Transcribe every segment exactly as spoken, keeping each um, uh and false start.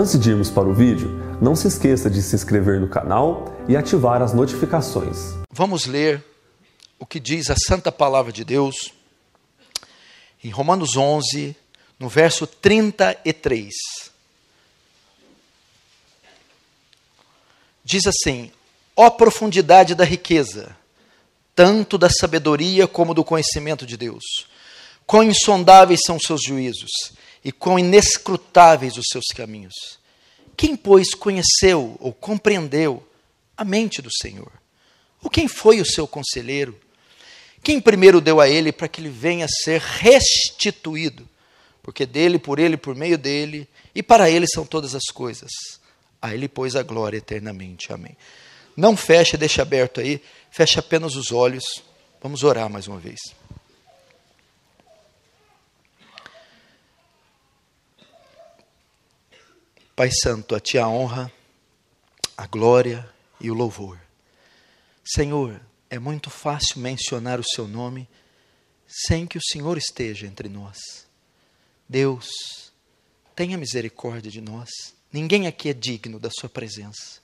Antes de irmos para o vídeo, não se esqueça de se inscrever no canal e ativar as notificações. Vamos ler o que diz a Santa Palavra de Deus em Romanos onze, no verso trinta e três. Diz assim: ó profundidade da riqueza, tanto da sabedoria como do conhecimento de Deus! Quão insondáveis são os seus juízos, e quão inescrutáveis os seus caminhos! Quem, pois, conheceu ou compreendeu a mente do Senhor? Ou quem foi o seu conselheiro? Quem primeiro deu a ele para que ele venha a ser restituído? Porque dele, por ele, por meio dele, e para ele são todas as coisas. A ele, pois, a glória eternamente. Amém. Não feche, deixa aberto aí, feche apenas os olhos. Vamos orar mais uma vez. Pai Santo, a Ti a honra, a glória e o louvor. Senhor, é muito fácil mencionar o Seu nome sem que o Senhor esteja entre nós. Deus, tenha misericórdia de nós. Ninguém aqui é digno da Sua presença.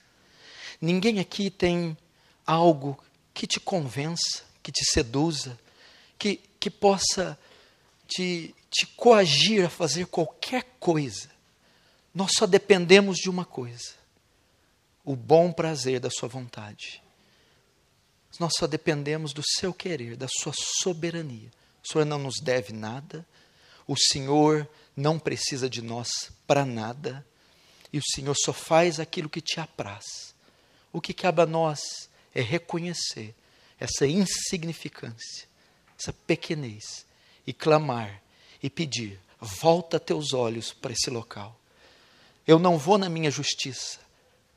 Ninguém aqui tem algo que te convença, que te seduza, que, que possa te, te coagir a fazer qualquer coisa. Nós só dependemos de uma coisa: o bom prazer da Sua vontade. Nós só dependemos do Seu querer, da Sua soberania. O Senhor não nos deve nada, o Senhor não precisa de nós para nada, e o Senhor só faz aquilo que te apraz. O que cabe a nós é reconhecer essa insignificância, essa pequenez, e clamar e pedir: volta teus olhos para esse local. Eu não vou na minha justiça,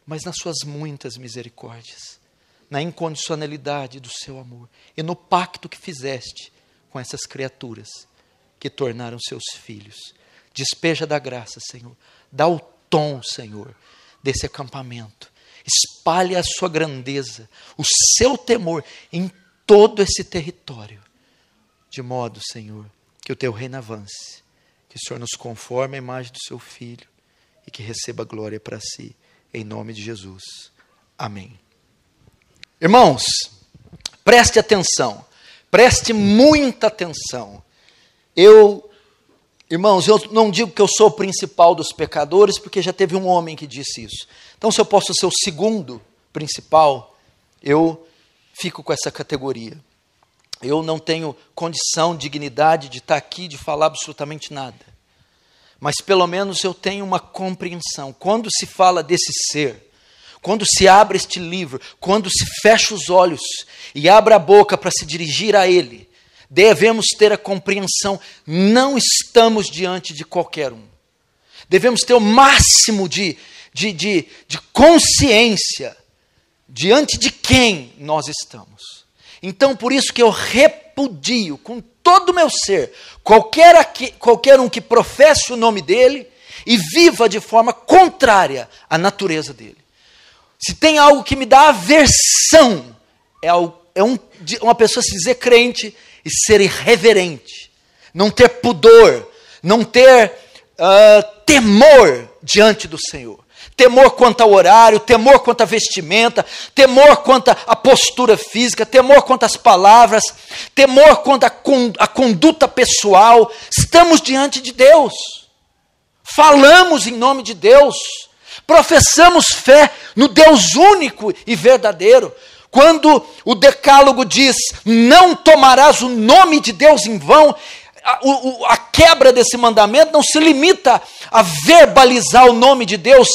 mas nas Suas muitas misericórdias, na incondicionalidade do Seu amor e no pacto que fizeste com essas criaturas que tornaram seus filhos. Despeja da graça, Senhor. Dá o tom, Senhor, desse acampamento. Espalhe a Sua grandeza, o Seu temor em todo esse território, de modo, Senhor, que o Teu reino avance, que o Senhor nos conforme à imagem do Seu Filho e que receba glória para si, em nome de Jesus. Amém. Irmãos, preste atenção, preste muita atenção. Eu, irmãos, eu não digo que eu sou o principal dos pecadores, porque já teve um homem que disse isso. Então, se eu posso ser o segundo principal, eu fico com essa categoria. Eu não tenho condição, dignidade de estar aqui, de falar absolutamente nada. Mas pelo menos eu tenho uma compreensão. Quando se fala desse ser, quando se abre este livro, quando se fecha os olhos e abre a boca para se dirigir a ele, devemos ter a compreensão: não estamos diante de qualquer um. Devemos ter o máximo de De, de, de consciência diante de quem nós estamos. Então, por isso que eu repudio com todo o meu ser qualquer, aqui, qualquer um que professe o nome dele e viva de forma contrária à natureza dele. Se tem algo que me dá aversão, é, é um, uma pessoa se dizer crente e ser irreverente, não ter pudor, não ter uh, temor diante do Senhor. Temor quanto ao horário, temor quanto à vestimenta, temor quanto à postura física, temor quanto às palavras, temor quanto à conduta pessoal. Estamos diante de Deus, falamos em nome de Deus, professamos fé no Deus único e verdadeiro. Quando o Decálogo diz: não tomarás o nome de Deus em vão, a, a quebra desse mandamento não se limita a verbalizar o nome de Deus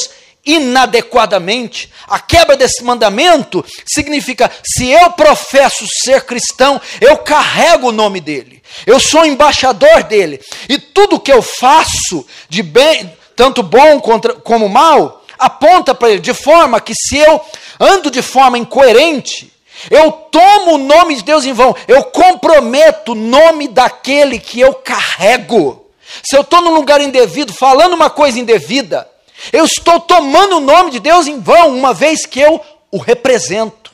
inadequadamente. A quebra desse mandamento significa: se eu professo ser cristão, eu carrego o nome dele, eu sou embaixador dele, e tudo que eu faço de bem, tanto bom contra, como mal, aponta para ele, de forma que, se eu ando de forma incoerente, eu tomo o nome de Deus em vão, eu comprometo o nome daquele que eu carrego. Se eu estou num lugar indevido, falando uma coisa indevida, eu estou tomando o nome de Deus em vão, uma vez que eu o represento.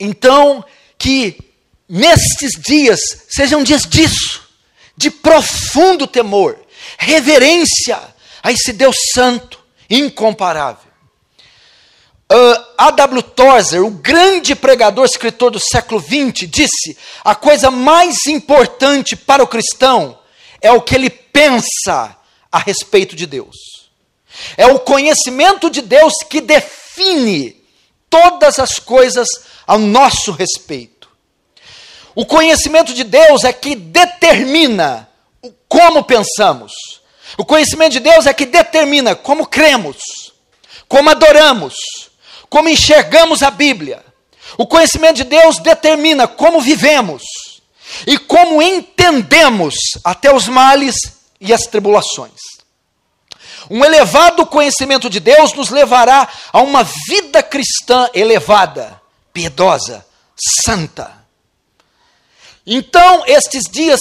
Então, que nestes dias sejam dias disso, de profundo temor, reverência, a esse Deus santo, incomparável. Uh, A. W. Tozer, o grande pregador escritor do século vinte, disse: a coisa mais importante para o cristão é o que ele pensa a respeito de Deus. É o conhecimento de Deus que define todas as coisas ao nosso respeito. O conhecimento de Deus é que determina como pensamos. O conhecimento de Deus é que determina como cremos, como adoramos, como enxergamos a Bíblia. O conhecimento de Deus determina como vivemos e como entendemos até os males e as tribulações. Um elevado conhecimento de Deus nos levará a uma vida cristã elevada, piedosa, santa. Então, estes dias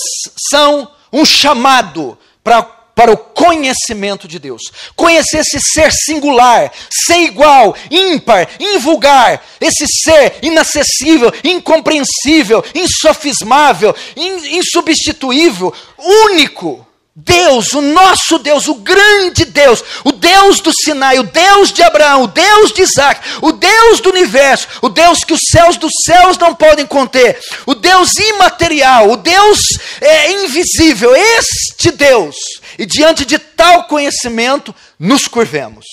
são um chamado para para o conhecimimento de Deus. Conhecer esse ser singular, sem igual, ímpar, invulgar, esse ser inacessível, incompreensível, insofismável, in, insubstituível, único. Deus, o nosso Deus, o grande Deus, o Deus do Sinai, o Deus de Abraão, o Deus de Isaac, o Deus do universo, o Deus que os céus dos céus não podem conter, o Deus imaterial, o Deus é, invisível, este Deus. E diante de tal conhecimento, nos curvemos.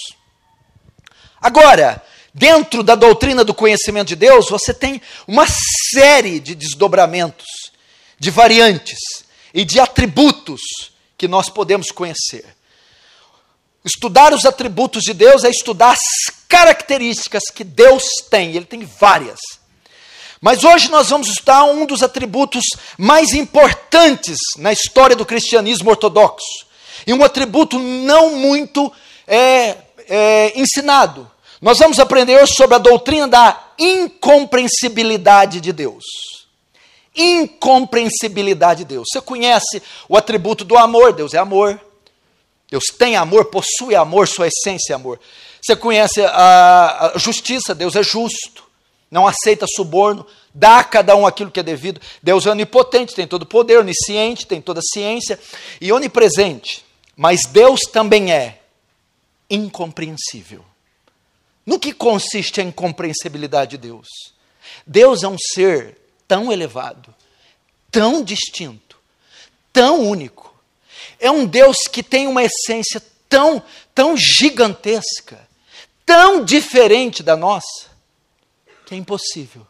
Agora, dentro da doutrina do conhecimento de Deus, você tem uma série de desdobramentos, de variantes e de atributos que nós podemos conhecer. Estudar os atributos de Deus é estudar as características que Deus tem. Ele tem várias. Mas hoje nós vamos estudar um dos atributos mais importantes na história do cristianismo ortodoxo. E um atributo não muito é, é, ensinado. Nós vamos aprender hoje sobre a doutrina da incompreensibilidade de Deus. Incompreensibilidade de Deus. Você conhece o atributo do amor? Deus é amor. Deus tem amor, possui amor, sua essência é amor. Você conhece a, a justiça? Deus é justo, não aceita suborno, dá a cada um aquilo que é devido. Deus é onipotente, tem todo poder, onisciente, tem toda ciência e onipresente. Mas Deus também é incompreensível. No que consiste a incompreensibilidade de Deus? Deus é um ser tão elevado, tão distinto, tão único. É um Deus que tem uma essência tão, tão gigantesca, tão diferente da nossa, que é impossível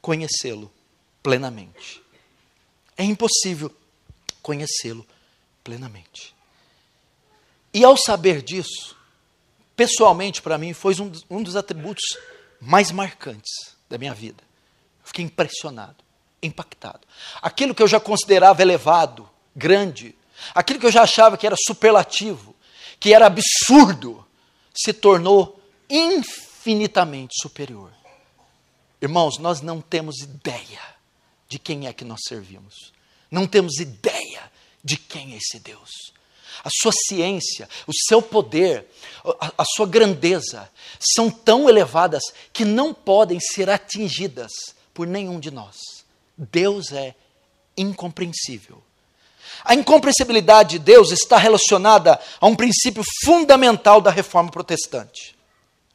conhecê-lo plenamente. É impossível conhecê-lo plenamente. E ao saber disso, pessoalmente para mim, foi um, um dos atributos mais marcantes da minha vida. Fiquei impressionado, impactado. Aquilo que eu já considerava elevado, grande, aquilo que eu já achava que era superlativo, que era absurdo, se tornou infinitamente superior. Irmãos, nós não temos ideia de quem é que nós servimos. Não temos ideia de quem é esse Deus. A sua ciência, o seu poder, a, a sua grandeza, são tão elevadas que não podem ser atingidas por nenhum de nós. Deus é incompreensível. A incompreensibilidade de Deus está relacionada a um princípio fundamental da Reforma Protestante.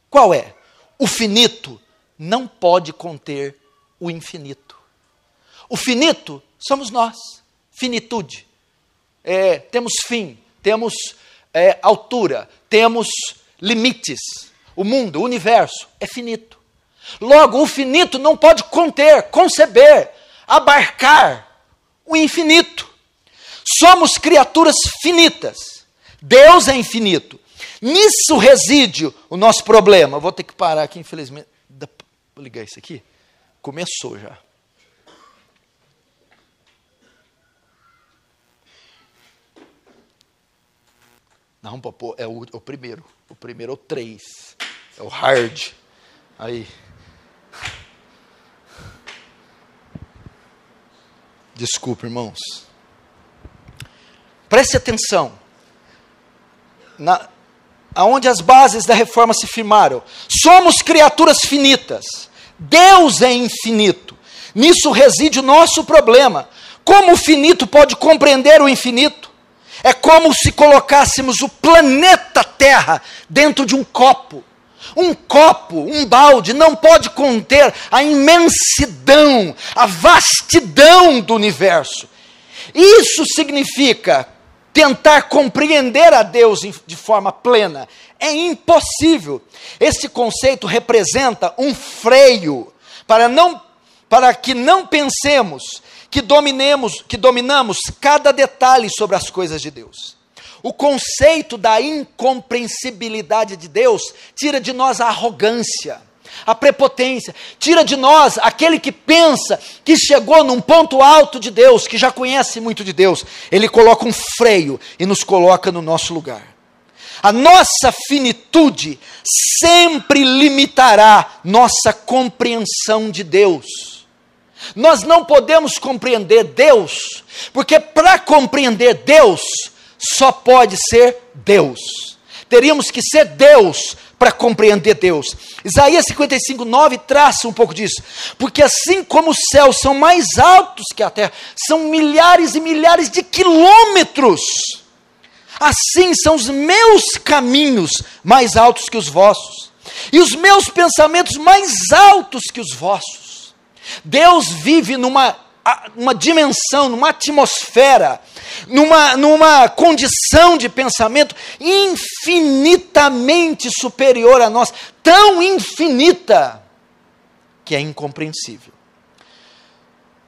Qual é? O finito não pode conter o infinito. O finito somos nós. Finitude. É, temos fim, temos é, altura, temos limites. O mundo, o universo é finito. Logo, o finito não pode conter, conceber, abarcar o infinito. Somos criaturas finitas. Deus é infinito. Nisso reside o nosso problema. Eu vou ter que parar aqui, infelizmente. Vou ligar isso aqui. Começou já. Não, papo, é o, o primeiro. O primeiro é o três. É o hard. Aí. Desculpa, irmãos. Preste atenção. Na, aonde as bases da reforma se firmaram. Somos criaturas finitas. Deus é infinito. Nisso reside o nosso problema. Como o finito pode compreender o infinito? É como se colocássemos o planeta Terra dentro de um copo. Um copo, um balde, não pode conter a imensidão, a vastidão do universo. Isso significa tentar compreender a Deus de forma plena. É impossível. Esse conceito representa um freio para, não, para que não pensemos que, dominemos, que dominamos cada detalhe sobre as coisas de Deus. O conceito da incompreensibilidade de Deus tira de nós a arrogância, a prepotência, tira de nós aquele que pensa que chegou num ponto alto de Deus, que já conhece muito de Deus. Ele coloca um freio e nos coloca no nosso lugar. A nossa finitude sempre limitará nossa compreensão de Deus. Nós não podemos compreender Deus, porque para compreender Deus, só pode ser Deus. Teríamos que ser Deus para compreender Deus. Isaías cinquenta e cinco, nove traça um pouco disso. Porque assim como os céus são mais altos que a terra, são milhares e milhares de quilômetros, assim são os meus caminhos mais altos que os vossos, e os meus pensamentos mais altos que os vossos. Deus vive numa uma dimensão, numa atmosfera, numa, numa condição de pensamento infinitamente superior a nós, tão infinita, que é incompreensível.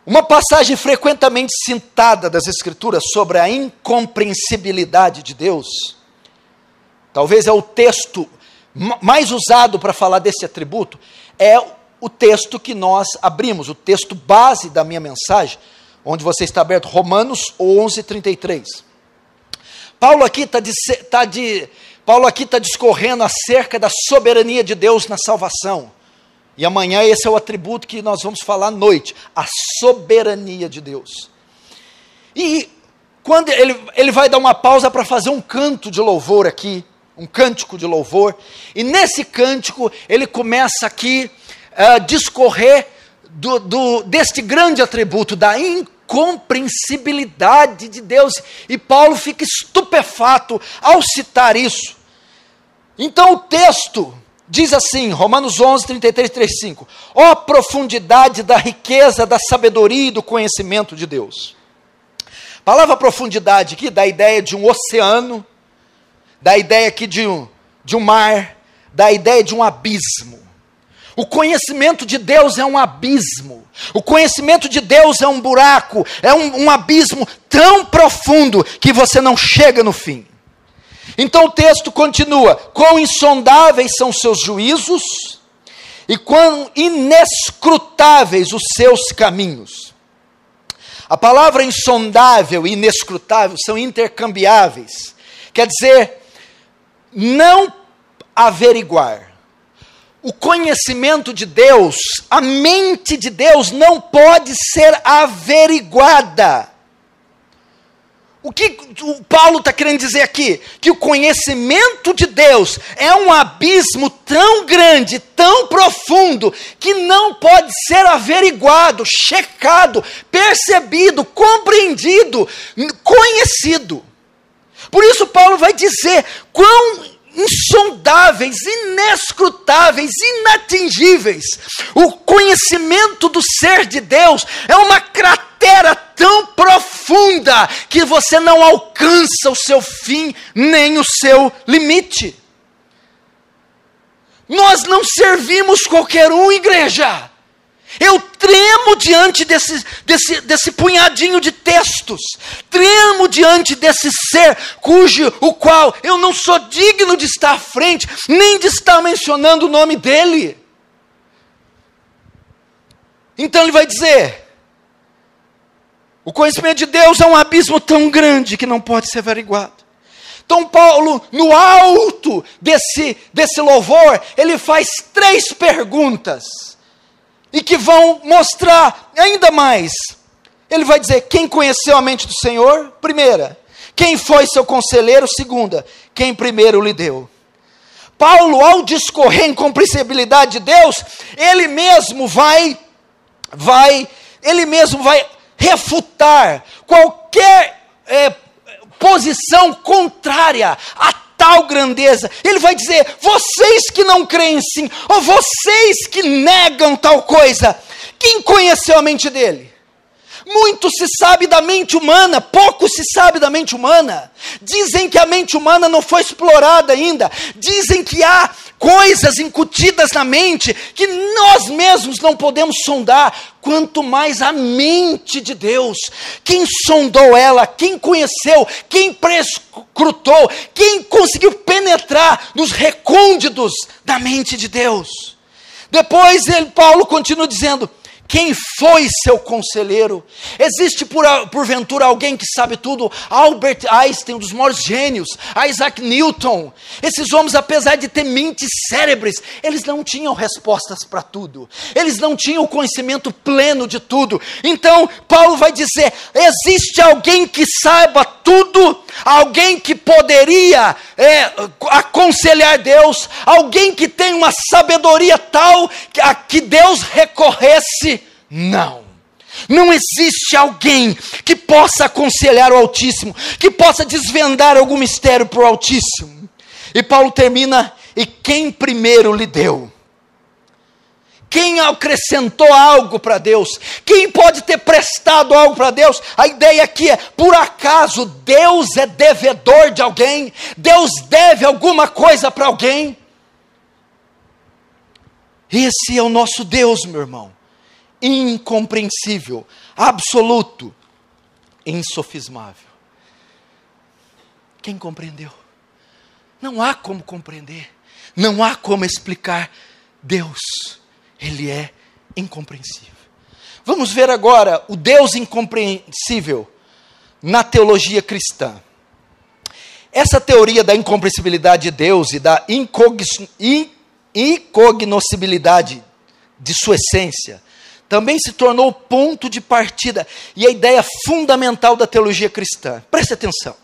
Uma passagem frequentemente citada das Escrituras sobre a incompreensibilidade de Deus, talvez é o texto mais usado para falar desse atributo, é o texto que nós abrimos, o texto base da minha mensagem, onde você está aberto, Romanos onze, trinta e três. Paulo aqui está de, tá de, Paulo aqui está discorrendo acerca da soberania de Deus na salvação. E amanhã esse é o atributo que nós vamos falar à noite, a soberania de Deus. E quando ele, ele vai dar uma pausa para fazer um canto de louvor aqui, um cântico de louvor, e nesse cântico ele começa aqui a uh, discorrer do, do, deste grande atributo, da incompreensibilidade de Deus, e Paulo fica estupefato ao citar isso. Então o texto diz assim, Romanos onze, trinta e três, trinta e cinco, ó profundidade da riqueza, da sabedoria e do conhecimento de Deus. A palavra profundidade aqui dá a ideia de um oceano, dá a ideia aqui de um, de um mar, dá a ideia de um abismo. O conhecimento de Deus é um abismo, o conhecimento de Deus é um buraco, é um, um abismo tão profundo que você não chega no fim. Então o texto continua, quão insondáveis são os seus juízos, e quão inescrutáveis os seus caminhos. A palavra insondável e inescrutável são intercambiáveis, quer dizer, não averiguar. O conhecimento de Deus, a mente de Deus não pode ser averiguada. O que o Paulo está querendo dizer aqui? Que o conhecimento de Deus é um abismo tão grande, tão profundo, que não pode ser averiguado, checado, percebido, compreendido, conhecido. Por isso Paulo vai dizer quão insondáveis, inescrutáveis, inatingíveis. O conhecimento do ser de Deus é uma cratera tão profunda que você não alcança o seu fim nem o seu limite. Nós não servimos qualquer um, igreja. Eu tremo diante desse, desse, desse punhadinho de textos, tremo diante desse ser, cujo o qual eu não sou digno de estar à frente, nem de estar mencionando o nome dele. Então ele vai dizer, o conhecimento de Deus é um abismo tão grande que não pode ser averiguado. Então Paulo, no alto desse, desse louvor, ele faz três perguntas, e que vão mostrar ainda mais. Ele vai dizer, quem conheceu a mente do Senhor? Primeira. Quem foi seu conselheiro? Segunda. Quem primeiro lhe deu? Paulo, ao discorrer em compreensibilidade de Deus, ele mesmo vai, vai, ele mesmo vai refutar qualquer é, posição contrária a tal grandeza. Ele vai dizer, vocês que não creem sim, ou vocês que negam tal coisa, quem conheceu a mente dele? Muito se sabe da mente humana, pouco se sabe da mente humana. Dizem que a mente humana não foi explorada ainda. Dizem que há coisas incutidas na mente que nós mesmos não podemos sondar. Quanto mais a mente de Deus, quem sondou ela, quem conheceu, quem prescrutou, quem conseguiu penetrar nos recônditos da mente de Deus. Depois ele, Paulo continua dizendo, quem foi seu conselheiro? Existe por, porventura alguém que sabe tudo? Albert Einstein, um dos maiores gênios, Isaac Newton, esses homens, apesar de ter mentes cérebres, eles não tinham respostas para tudo, eles não tinham o conhecimento pleno de tudo. Então Paulo vai dizer, existe alguém que saiba tudo? Alguém que poderia é, aconselhar Deus, alguém que tem uma sabedoria tal que, a que Deus recorresse? Não. Não existe alguém que possa aconselhar o Altíssimo, que possa desvendar algum mistério para o Altíssimo. E Paulo termina, e quem primeiro lhe deu? Quem acrescentou algo para Deus? Quem pode ter prestado algo para Deus? A ideia aqui é, por acaso Deus é devedor de alguém? Deus deve alguma coisa para alguém? Esse é o nosso Deus, meu irmão. Incompreensível, absoluto, insofismável. Quem compreendeu? Não há como compreender, não há como explicar Deus. Ele é incompreensível. Vamos ver agora o Deus incompreensível na teologia cristã. Essa teoria da incompreensibilidade de Deus e da incognoscibilidade de sua essência, também se tornou o ponto de partida e a ideia fundamental da teologia cristã. Preste atenção.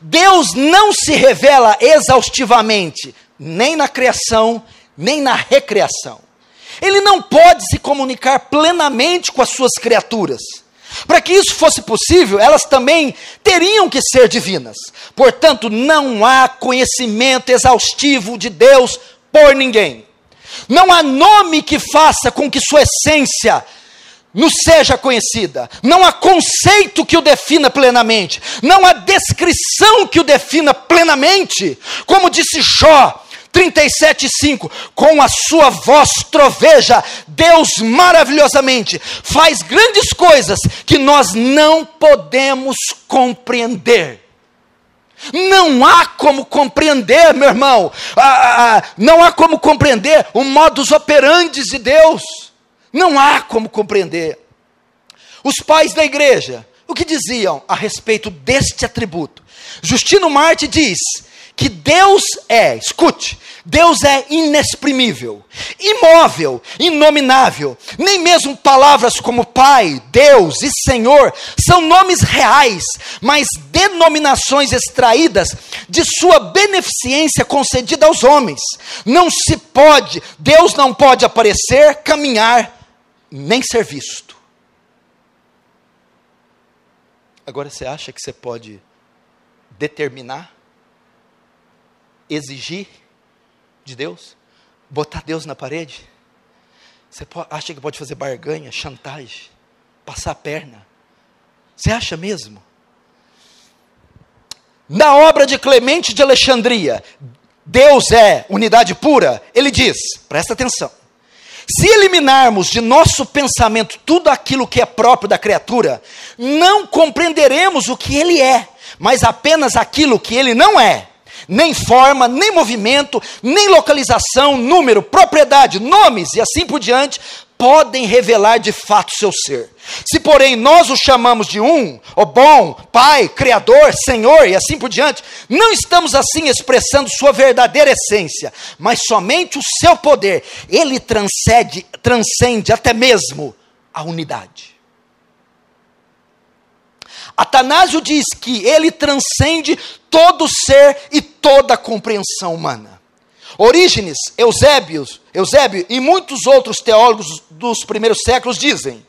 Deus não se revela exaustivamente, nem na criação, nem na recriação. Ele não pode se comunicar plenamente com as suas criaturas. Para que isso fosse possível, elas também teriam que ser divinas. Portanto, não há conhecimento exaustivo de Deus por ninguém. Não há nome que faça com que sua essência não seja conhecida. Não há conceito que o defina plenamente. Não há descrição que o defina plenamente. Como disse Jó, trinta e sete, cinco, com a sua voz troveja, Deus maravilhosamente faz grandes coisas que nós não podemos compreender. Não há como compreender, meu irmão, ah, ah, não há como compreender o modus operandi de Deus, não há como compreender. Os pais da igreja, o que diziam a respeito deste atributo? Justino Martir diz que Deus é, escute, Deus é inexprimível, imóvel, inominável. Nem mesmo palavras como Pai, Deus e Senhor são nomes reais, mas denominações extraídas de sua beneficência concedida aos homens. Não se pode, Deus não pode aparecer, caminhar, nem ser visto. Agora você acha que você pode determinar? Exigir de Deus? Botar Deus na parede? Você pode, acha que pode fazer barganha, chantagem, passar a perna? Você acha mesmo? Na obra de Clemente de Alexandria, Deus é unidade pura, ele diz, presta atenção, se eliminarmos de nosso pensamento tudo aquilo que é próprio da criatura, não compreenderemos o que ele é, mas apenas aquilo que ele não é. Nem forma, nem movimento, nem localização, número, propriedade, nomes e assim por diante, podem revelar de fato seu ser. Se porém nós o chamamos de um, o bom, Pai, Criador, Senhor e assim por diante, não estamos assim expressando sua verdadeira essência, mas somente o seu poder. Ele transcende, transcende até mesmo a unidade. Atanásio diz que ele transcende todo ser e toda a compreensão humana. Orígenes, Eusébio, Eusébio e muitos outros teólogos dos primeiros séculos dizem,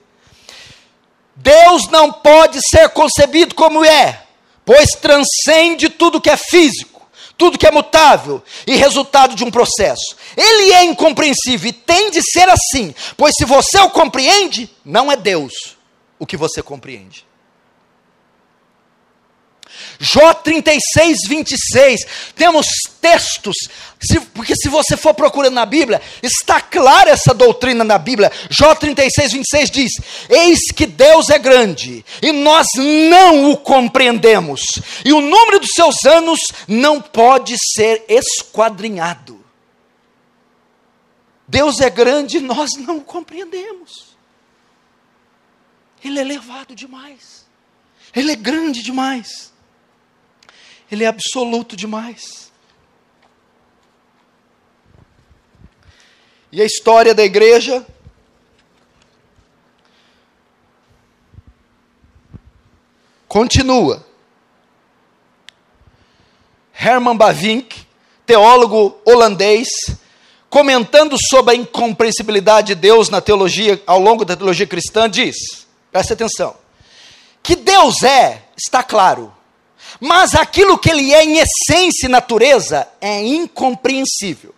Deus não pode ser concebido como é, pois transcende tudo que é físico, tudo que é mutável e resultado de um processo. Ele é incompreensível e tem de ser assim, pois se você o compreende, não é Deus o que você compreende. Jó trinta e seis, vinte e seis, temos textos, se, porque se você for procurando na Bíblia, está clara essa doutrina na Bíblia. Jó trinta e seis, vinte e seis diz: eis que Deus é grande, e nós não o compreendemos, e o número dos seus anos não pode ser esquadrinhado. Deus é grande e nós não o compreendemos. Ele é elevado demais, Ele é grande demais, Ele é absoluto demais. E a história da igreja continua. Herman Bavinck, teólogo holandês, comentando sobre a incompreensibilidade de Deus na teologia, ao longo da teologia cristã, diz, presta atenção, que Deus é, está claro, mas aquilo que Ele é em essência e natureza é incompreensível.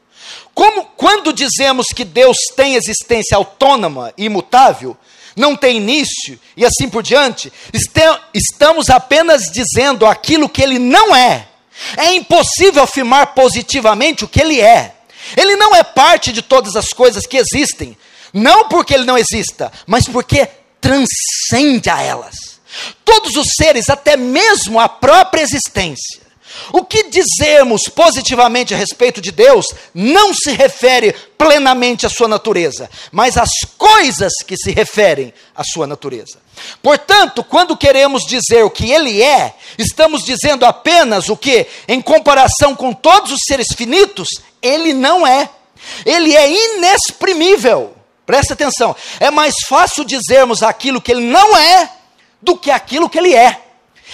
Como, quando dizemos que Deus tem existência autônoma e imutável, não tem início e assim por diante, este, estamos apenas dizendo aquilo que Ele não é. É impossível afirmar positivamente o que Ele é. Ele não é parte de todas as coisas que existem, não porque Ele não exista, mas porque transcende a elas. Todos os seres, até mesmo a própria existência. O que dizemos positivamente a respeito de Deus não se refere plenamente à sua natureza, mas às coisas que se referem à sua natureza. Portanto, quando queremos dizer o que Ele é, estamos dizendo apenas o que, em comparação com todos os seres finitos, Ele não é. Ele é inexprimível. Presta atenção, é mais fácil dizermos aquilo que Ele não é, do que aquilo que Ele é.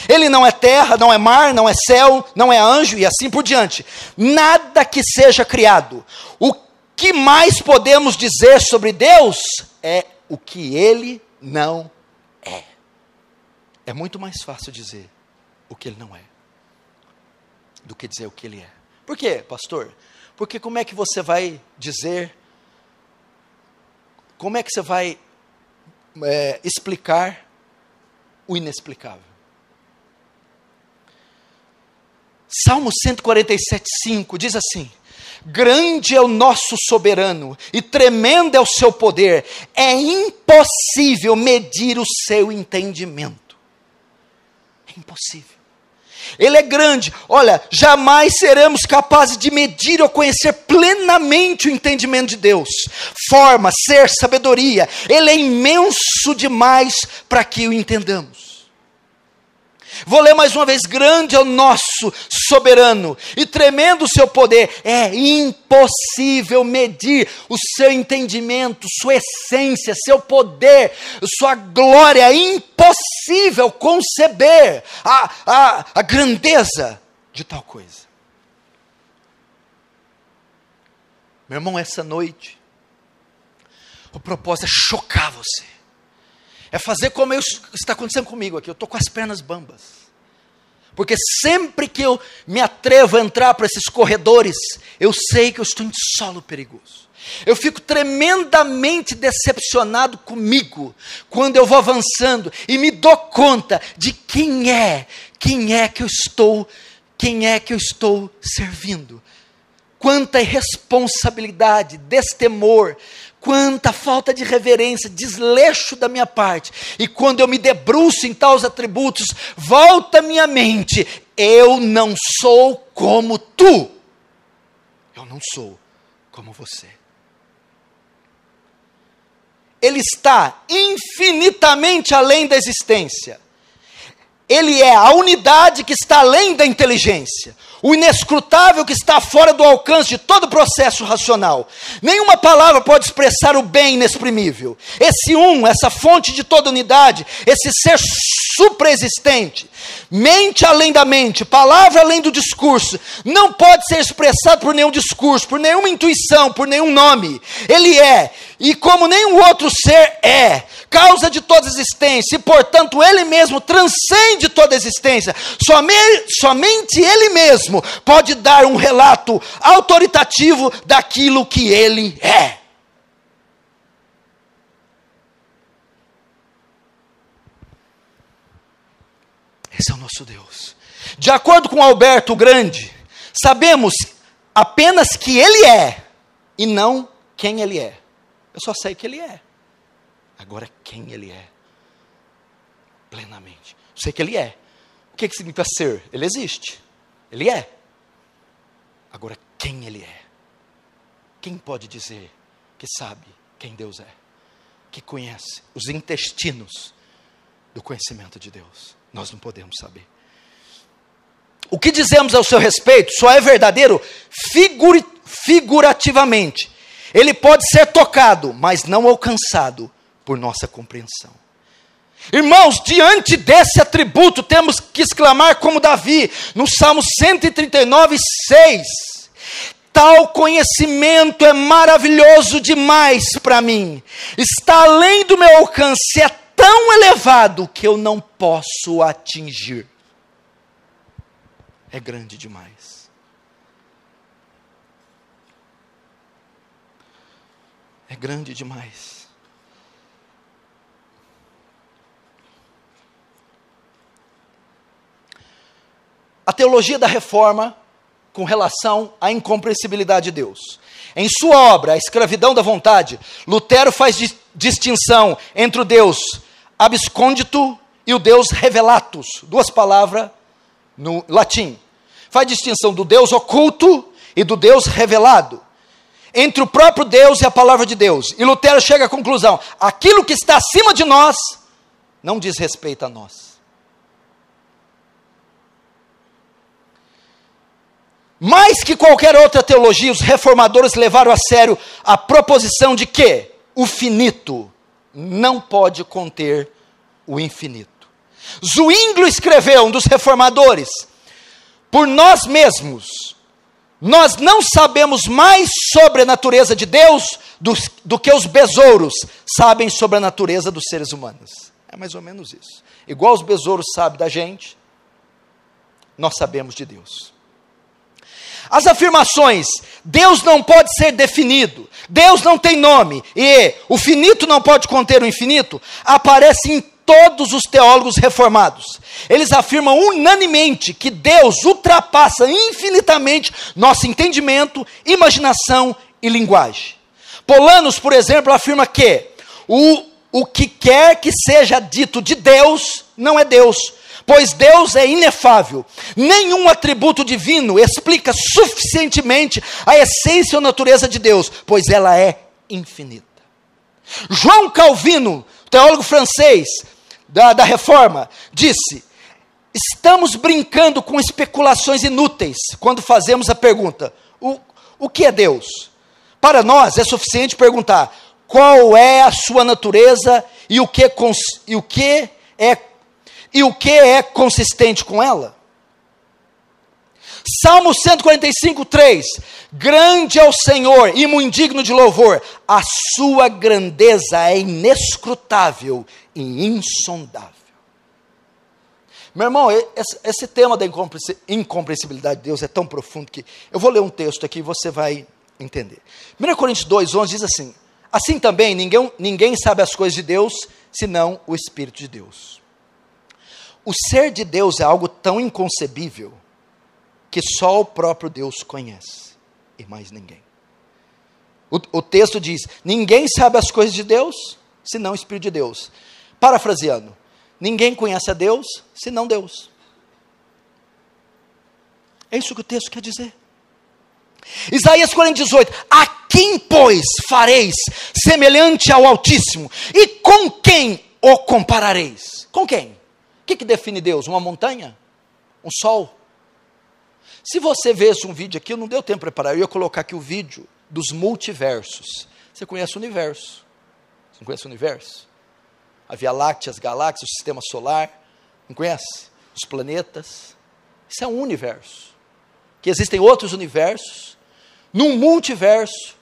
Ele não é terra, não é mar, não é céu, não é anjo e assim por diante. Nada que seja criado. O que mais podemos dizer sobre Deus é o que Ele não é. É muito mais fácil dizer o que Ele não é, do que dizer o que Ele é. Por quê, pastor? Porque como é que você vai dizer, como é que você vai é, explicar o inexplicável? Salmo cento e quarenta e sete, cinco diz assim: grande é o nosso soberano, e tremendo é o seu poder, é impossível medir o seu entendimento. É impossível. Ele é grande, olha, jamais seremos capazes de medir ou conhecer plenamente o entendimento de Deus, forma, ser, sabedoria. Ele é imenso demais para que o entendamos. Vou ler mais uma vez: grande é o nosso soberano, e tremendo o seu poder, é impossível medir o seu entendimento, sua essência, seu poder, sua glória. É impossível conceber a, a, a grandeza de tal coisa. Meu irmão, essa noite, o propósito é chocar você. É fazer como eu, está acontecendo comigo aqui, eu estou com as pernas bambas, porque sempre que eu me atrevo a entrar para esses corredores, eu sei que eu estou em solo perigoso. Eu fico tremendamente decepcionado comigo, quando eu vou avançando, e me dou conta de quem é, quem é que eu estou, quem é que eu estou servindo. Quanta irresponsabilidade, destemor, quanta falta de reverência, desleixo da minha parte. E quando eu me debruço em tais atributos, volta à minha mente: eu não sou como tu, eu não sou como você. Ele está infinitamente além da existência. Ele é a unidade que está além da inteligência, o inescrutável que está fora do alcance de todo processo racional. Nenhuma palavra pode expressar o bem inexprimível. Esse um, essa fonte de toda unidade, esse ser supraexistente, mente além da mente, palavra além do discurso, não pode ser expressado por nenhum discurso, por nenhuma intuição, por nenhum nome. Ele é, e como nenhum outro ser é, causa de toda existência, e portanto ele mesmo transcende toda existência. Somente, somente ele mesmo pode dar um relato autoritativo daquilo que ele é. Esse é o nosso Deus. De acordo com Alberto, o Grande, sabemos apenas que ele é, e não quem ele é. Eu só sei que ele é. Agora, quem ele é? Plenamente. Eu sei que ele é. O que, que significa ser? Ele existe. Ele é. Agora, quem ele é? Quem pode dizer que sabe quem Deus é? Que conhece os intestinos do conhecimento de Deus? Nós não podemos saber. O que dizemos ao seu respeito só é verdadeiro figuri, figurativamente. Ele pode ser tocado, mas não alcançado por nossa compreensão. Irmãos, diante desse atributo, temos que exclamar como Davi, no Salmo cento e trinta e nove, seis. Tal conhecimento é maravilhoso demais para mim. Está além do meu alcance, é tão elevado que eu não posso atingir. É grande demais. É grande demais. A teologia da reforma com relação à incompreensibilidade de Deus. Em sua obra, A Escravidão da Vontade, Lutero faz distinção entre o Deus abscôndito e o Deus revelatus, duas palavras no latim. Faz distinção do Deus oculto e do Deus revelado, entre o próprio Deus e a palavra de Deus. E Lutero chega à conclusão: aquilo que está acima de nós não diz respeito a nós. Mais que qualquer outra teologia, os reformadores levaram a sério a proposição de que o finito não pode conter o infinito. Zwinglio escreveu, um dos reformadores: por nós mesmos, nós não sabemos mais sobre a natureza de Deus do, do que os besouros sabem sobre a natureza dos seres humanos. É mais ou menos isso. Igual os besouros sabem da gente, nós sabemos de Deus. As afirmações, Deus não pode ser definido, Deus não tem nome, e o finito não pode conter o infinito, aparecem em todos os teólogos reformados. Eles afirmam unanimemente que Deus ultrapassa infinitamente nosso entendimento, imaginação e linguagem. Polanos, por exemplo, afirma que o, o que quer que seja dito de Deus, não é Deus, pois Deus é inefável. Nenhum atributo divino explica suficientemente a essência ou natureza de Deus, pois ela é infinita. João Calvino, teólogo francês da, da Reforma, disse: estamos brincando com especulações inúteis quando fazemos a pergunta, o, o que é Deus? Para nós é suficiente perguntar, qual é a sua natureza e o que, cons, e o que, é, e o que é consistente com ela? Salmo cento e quarenta e cinco, três, grande é o Senhor e muito digno de louvor, a sua grandeza é inescrutável e insondável. Meu irmão, esse, esse tema da incompreensibilidade de Deus é tão profundo que eu vou ler um texto aqui e você vai entender. primeira Coríntios dois, onze diz assim: assim também ninguém, ninguém sabe as coisas de Deus, senão o Espírito de Deus. O ser de Deus é algo tão inconcebível que só o próprio Deus conhece, e mais ninguém. O, o texto diz, ninguém sabe as coisas de Deus, senão o Espírito de Deus. Parafraseando, ninguém conhece a Deus, senão Deus. É isso que o texto quer dizer. Isaías quarenta, dezoito, a quem, pois, fareis semelhante ao Altíssimo, e com quem o comparareis? Com quem? O que, que define Deus? Uma montanha? Um sol? Se você vê um vídeo aqui, eu não deu tempo para preparar, eu ia colocar aqui o vídeo dos multiversos. Você conhece o universo? Você não conhece o universo? A Via Láctea, as galáxias, o sistema solar, não conhece? Os planetas. Isso é um universo. Que existem outros universos, num multiverso,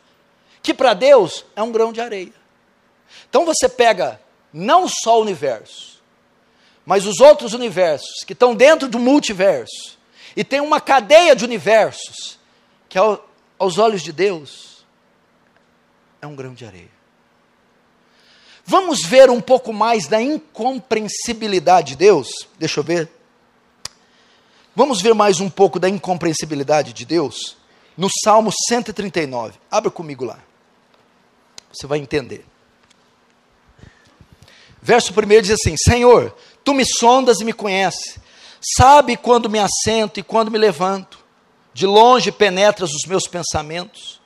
que para Deus é um grão de areia. Então você pega não só o universo, mas os outros universos que estão dentro do multiverso, e tem uma cadeia de universos, que ao, aos olhos de Deus, é um grão de areia. Vamos ver um pouco mais da incompreensibilidade de Deus? Deixa eu ver. Vamos ver mais um pouco da incompreensibilidade de Deus? No Salmo cento e trinta e nove. Abra comigo lá. Você vai entender. Verso primeiro diz assim: Senhor, tu me sondas e me conheces. Sabe quando me assento e quando me levanto. De longe penetras os meus pensamentos.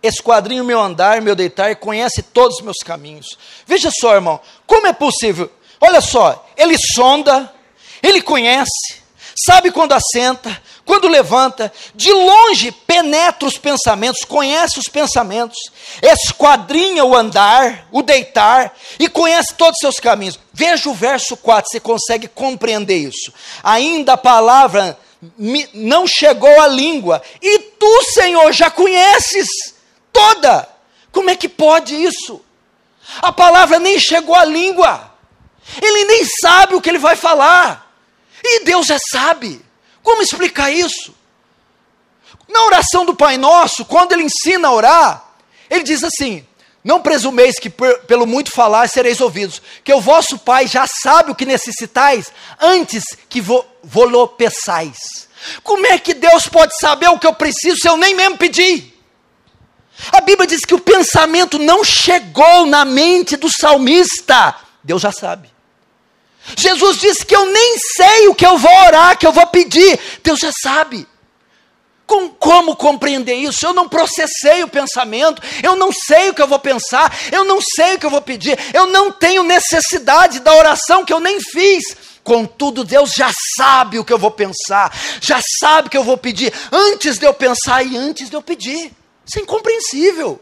Esquadrinha o meu andar, meu deitar, e conhece todos os meus caminhos. Veja só, irmão, como é possível? Olha só, ele sonda, ele conhece, sabe quando assenta, quando levanta, de longe penetra os pensamentos, conhece os pensamentos, esquadrinha o andar, o deitar, e conhece todos os seus caminhos. Veja o verso quatro, você consegue compreender isso. Ainda a palavra não chegou à língua, e tu, Senhor, já conheces toda. Como é que pode isso? A palavra nem chegou à língua, ele nem sabe o que ele vai falar, e Deus já sabe. Como explicar isso? Na oração do Pai Nosso, quando ele ensina a orar, ele diz assim: não presumeis que per, pelo muito falar sereis ouvidos, que o vosso Pai já sabe o que necessitais, antes que vo, vo-lo peçais. Como é que Deus pode saber o que eu preciso, se eu nem mesmo pedi? A Bíblia diz que o pensamento não chegou na mente do salmista, Deus já sabe. Jesus disse que eu nem sei o que eu vou orar, que eu vou pedir, Deus já sabe. Com, como compreender isso? Eu não processei o pensamento, eu não sei o que eu vou pensar, eu não sei o que eu vou pedir, eu não tenho necessidade da oração que eu nem fiz. Contudo, Deus já sabe o que eu vou pensar, já sabe o que eu vou pedir, antes de eu pensar e antes de eu pedir. Isso é incompreensível.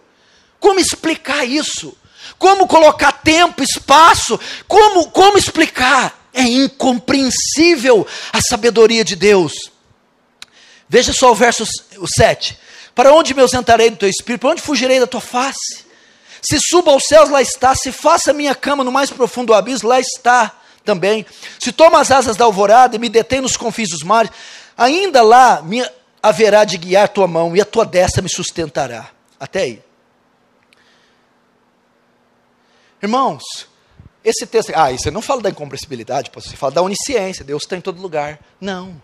Como explicar isso? Como colocar tempo, espaço? Como, como explicar? É incompreensível a sabedoria de Deus. Veja só o verso sete. Para onde me ausentarei do teu espírito? Para onde fugirei da tua face? Se suba aos céus, lá está. Se faça minha cama no mais profundo abismo, lá está também. Se tomo as asas da alvorada e me detém nos confins dos mares, ainda lá me haverá de guiar tua mão e a tua destra me sustentará. Até aí. Irmãos, esse texto... Ah, isso não fala da incompreensibilidade, você fala da onisciência. Deus está em todo lugar. Não.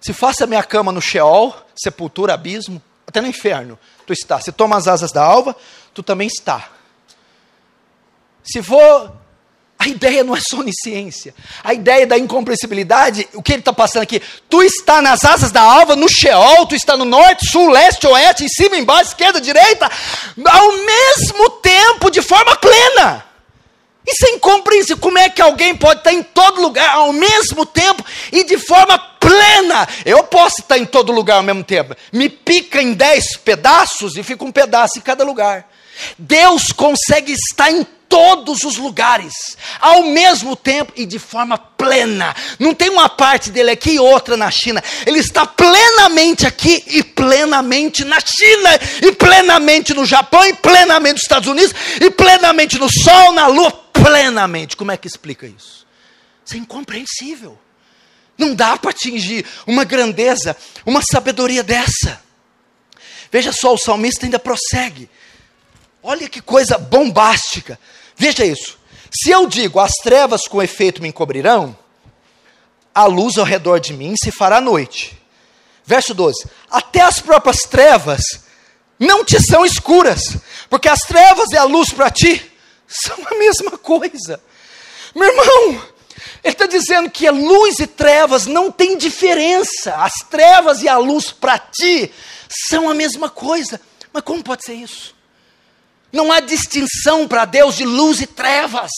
Se faça minha cama no Sheol, sepultura, abismo, até no inferno, tu está. Se toma as asas da alva, tu também está. Se for, a ideia não é só onisciência, a ideia da incompreensibilidade, o que ele está passando aqui, tu está nas asas da alva, no Sheol, tu está no norte, sul, leste, oeste, em cima, embaixo, esquerda, direita, ao mesmo tempo, de forma plena. Isso é incompreensível. Como é que alguém pode estar em todo lugar ao mesmo tempo e de forma plena? Eu posso estar em todo lugar ao mesmo tempo. Me pica em dez pedaços e fica um pedaço em cada lugar. Deus consegue estar em todos os lugares, ao mesmo tempo e de forma plena. Não tem uma parte dele aqui e outra na China. Ele está plenamente aqui e plenamente na China, e plenamente no Japão, e plenamente nos Estados Unidos, e plenamente no Sol, na Lua, plenamente. Como é que explica isso? Isso é incompreensível. Não dá para atingir uma grandeza, uma sabedoria dessa. Veja só, o salmista ainda prossegue. Olha que coisa bombástica. Veja isso. Se eu digo, as trevas com efeito me encobrirão, a luz ao redor de mim se fará noite. Verso doze. Até as próprias trevas não te são escuras, porque as trevas e a luz para ti são a mesma coisa. Meu irmão, ele está dizendo que a luz e trevas não tem diferença. As trevas e a luz para ti são a mesma coisa. Mas como pode ser isso? Não há distinção para Deus de luz e trevas.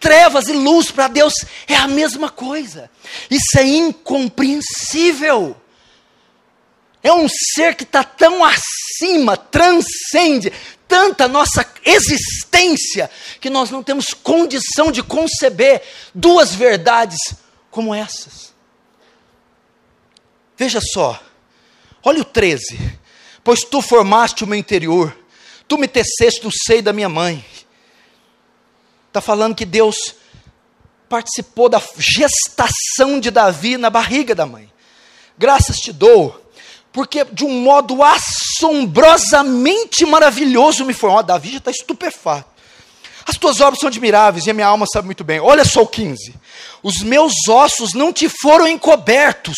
Trevas e luz para Deus é a mesma coisa. Isso é incompreensível. É um ser que está tão acima, transcende tanta nossa existência, que nós não temos condição de conceber duas verdades como essas. Veja só, olha o treze. Pois tu formaste o meu interior, tu me teceste do seio da minha mãe. Está falando que Deus participou da gestação de Davi na barriga da mãe. Graças te dou, porque de um modo assombrosamente maravilhoso me formou. Oh, Davi já está estupefato. As tuas obras são admiráveis e a minha alma sabe muito bem. Olha só o quinze. Os meus ossos não te foram encobertos,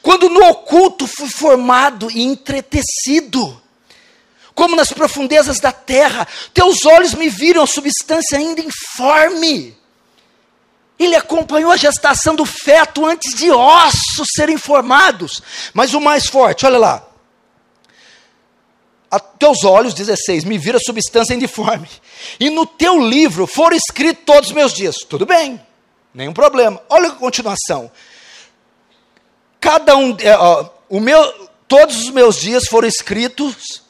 quando no oculto fui formado e entretecido, como nas profundezas da terra. Teus olhos me viram a substância ainda informe. Ele acompanhou a gestação do feto antes de ossos serem formados. Mas o mais forte, olha lá. A teus olhos, dezesseis, me viram a substância indiforme. E no teu livro foram escritos todos os meus dias. Tudo bem, nenhum problema. Olha a continuação. Cada um, ó, o meu, todos os meus dias foram escritos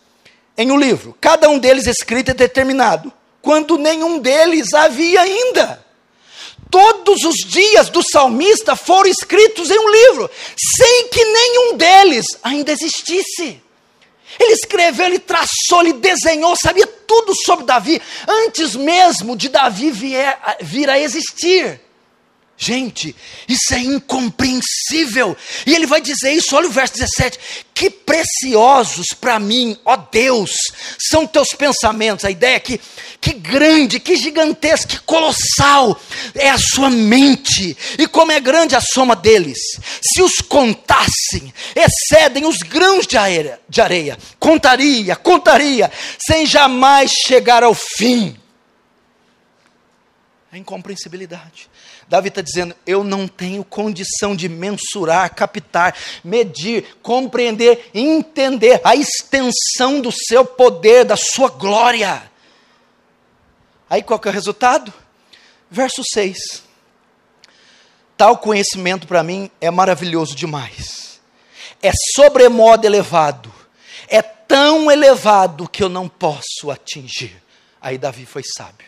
em um livro. Cada um deles escrito e determinado. Quando nenhum deles havia ainda. Todos os dias do salmista foram escritos em um livro, sem que nenhum deles ainda existisse. Ele escreveu, ele traçou, ele desenhou, sabia tudo sobre Davi, antes mesmo de Davi vier, vir a existir. Gente, isso é incompreensível. E ele vai dizer isso, olha o verso dezessete. Que preciosos para mim, ó Deus, são teus pensamentos. A ideia é que, que grande, que gigantesco, que colossal é a sua mente. E como é grande a soma deles. Se os contassem, excedem os grãos de areia. De areia. Contaria, contaria, sem jamais chegar ao fim. A incompreensibilidade. Davi está dizendo, eu não tenho condição de mensurar, captar, medir, compreender, entender a extensão do seu poder, da sua glória. Aí qual que é o resultado? Verso seis. Tal conhecimento para mim é maravilhoso demais. É sobremodo elevado. É tão elevado que eu não posso atingir. Aí Davi foi sábio.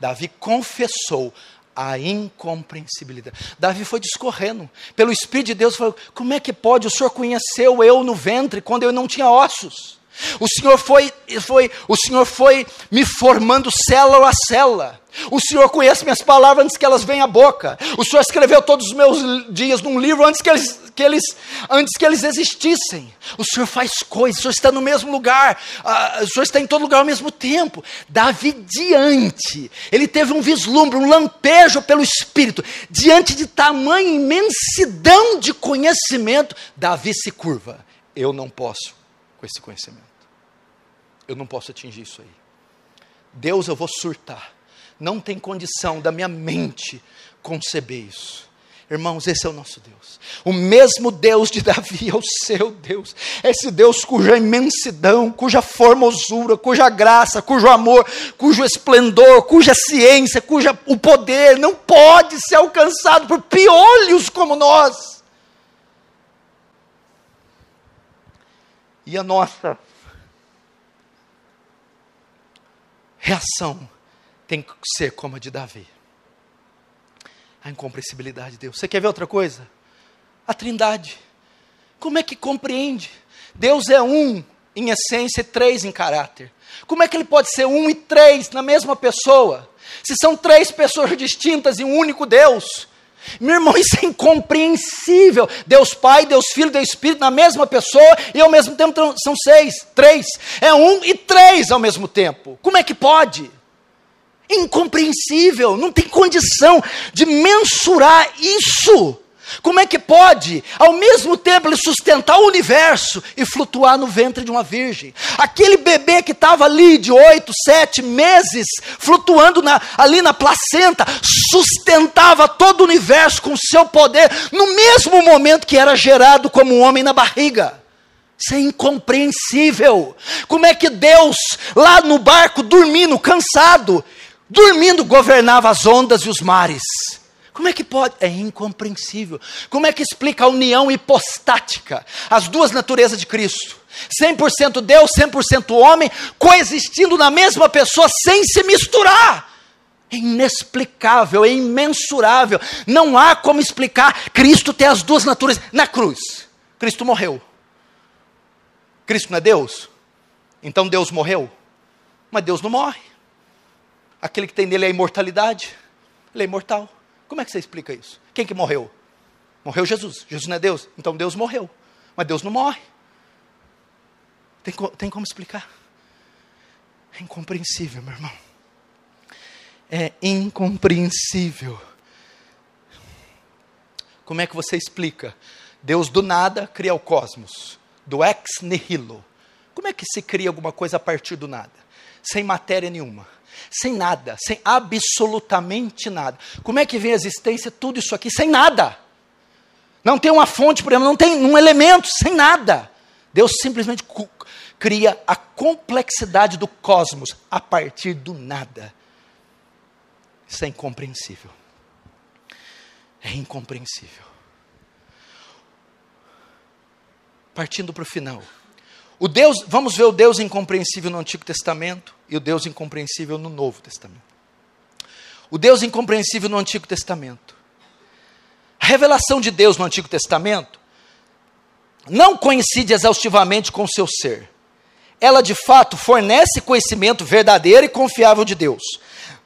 Davi confessou a incompreensibilidade. Davi foi discorrendo, pelo Espírito de Deus, falou, como é que pode, o Senhor conheceu eu no ventre, quando eu não tinha ossos, o Senhor foi, foi, o Senhor foi me formando célula a célula, o Senhor conhece minhas palavras antes que elas venham à boca, o Senhor escreveu todos os meus dias num livro antes que eles, que eles, antes que eles existissem, o Senhor faz coisas, o Senhor está no mesmo lugar, uh, o Senhor está em todo lugar ao mesmo tempo. Davi diante, ele teve um vislumbre, um lampejo pelo Espírito, diante de tamanha imensidão de conhecimento, Davi se curva, eu não posso com esse conhecimento, eu não posso atingir isso aí, Deus, eu vou surtar, não tem condição da minha mente conceber isso. Irmãos, esse é o nosso Deus. O mesmo Deus de Davi é o seu Deus. Esse Deus cuja imensidão, cuja formosura, cuja graça, cujo amor, cujo esplendor, cuja ciência, cuja o poder não pode ser alcançado por piolhos como nós. E a nossa reação tem que ser como a de Davi. A incompreensibilidade de Deus. Você quer ver outra coisa? A Trindade. Como é que compreende? Deus é um em essência e três em caráter. Como é que ele pode ser um e três na mesma pessoa? Se são três pessoas distintas e um único Deus. Meu irmão, isso é incompreensível. Deus Pai, Deus Filho, Deus Espírito na mesma pessoa e ao mesmo tempo são seis, três. É um e três ao mesmo tempo. Como é que pode? Incompreensível, não tem condição de mensurar isso. Como é que pode, ao mesmo tempo, ele sustentar o universo e flutuar no ventre de uma virgem? Aquele bebê que estava ali de oito, sete meses, flutuando na, ali na placenta, sustentava todo o universo com seu poder, no mesmo momento que era gerado como um homem na barriga. Isso é incompreensível. Como é que Deus, lá no barco, dormindo, cansado, dormindo, governava as ondas e os mares? Como é que pode? É incompreensível. Como é que explica a união hipostática, as duas naturezas de Cristo? cem por cento Deus, cem por cento homem, coexistindo na mesma pessoa, sem se misturar. É inexplicável, é imensurável. Não há como explicar. Cristo tem as duas naturezas. Na cruz, Cristo morreu. Cristo não é Deus? Então Deus morreu? Mas Deus não morre. aquele que tem nele a imortalidade, ele é imortal. Como é que você explica isso? Quem que morreu? Morreu Jesus. Jesus não é Deus? Então Deus morreu. Mas Deus não morre. Tem, tem como explicar? É incompreensível, meu irmão. É incompreensível. Como é que você explica? Deus do nada cria o cosmos. Do ex nihilo. Como é que se cria alguma coisa a partir do nada? Sem matéria nenhuma. Sem nada. Sem absolutamente nada. Como é que vem a existência tudo isso aqui? Sem nada. Não tem uma fonte, por exemplo, não tem um elemento, sem nada. Deus simplesmente cria a complexidade do cosmos a partir do nada. Isso é incompreensível. É incompreensível. Partindo para o final. O Deus, vamos ver o Deus incompreensível no Antigo Testamento e o Deus incompreensível no Novo Testamento. O Deus incompreensível no Antigo Testamento. A revelação de Deus no Antigo Testamento não coincide exaustivamente com o seu ser. Ela, de fato, fornece conhecimento verdadeiro e confiável de Deus,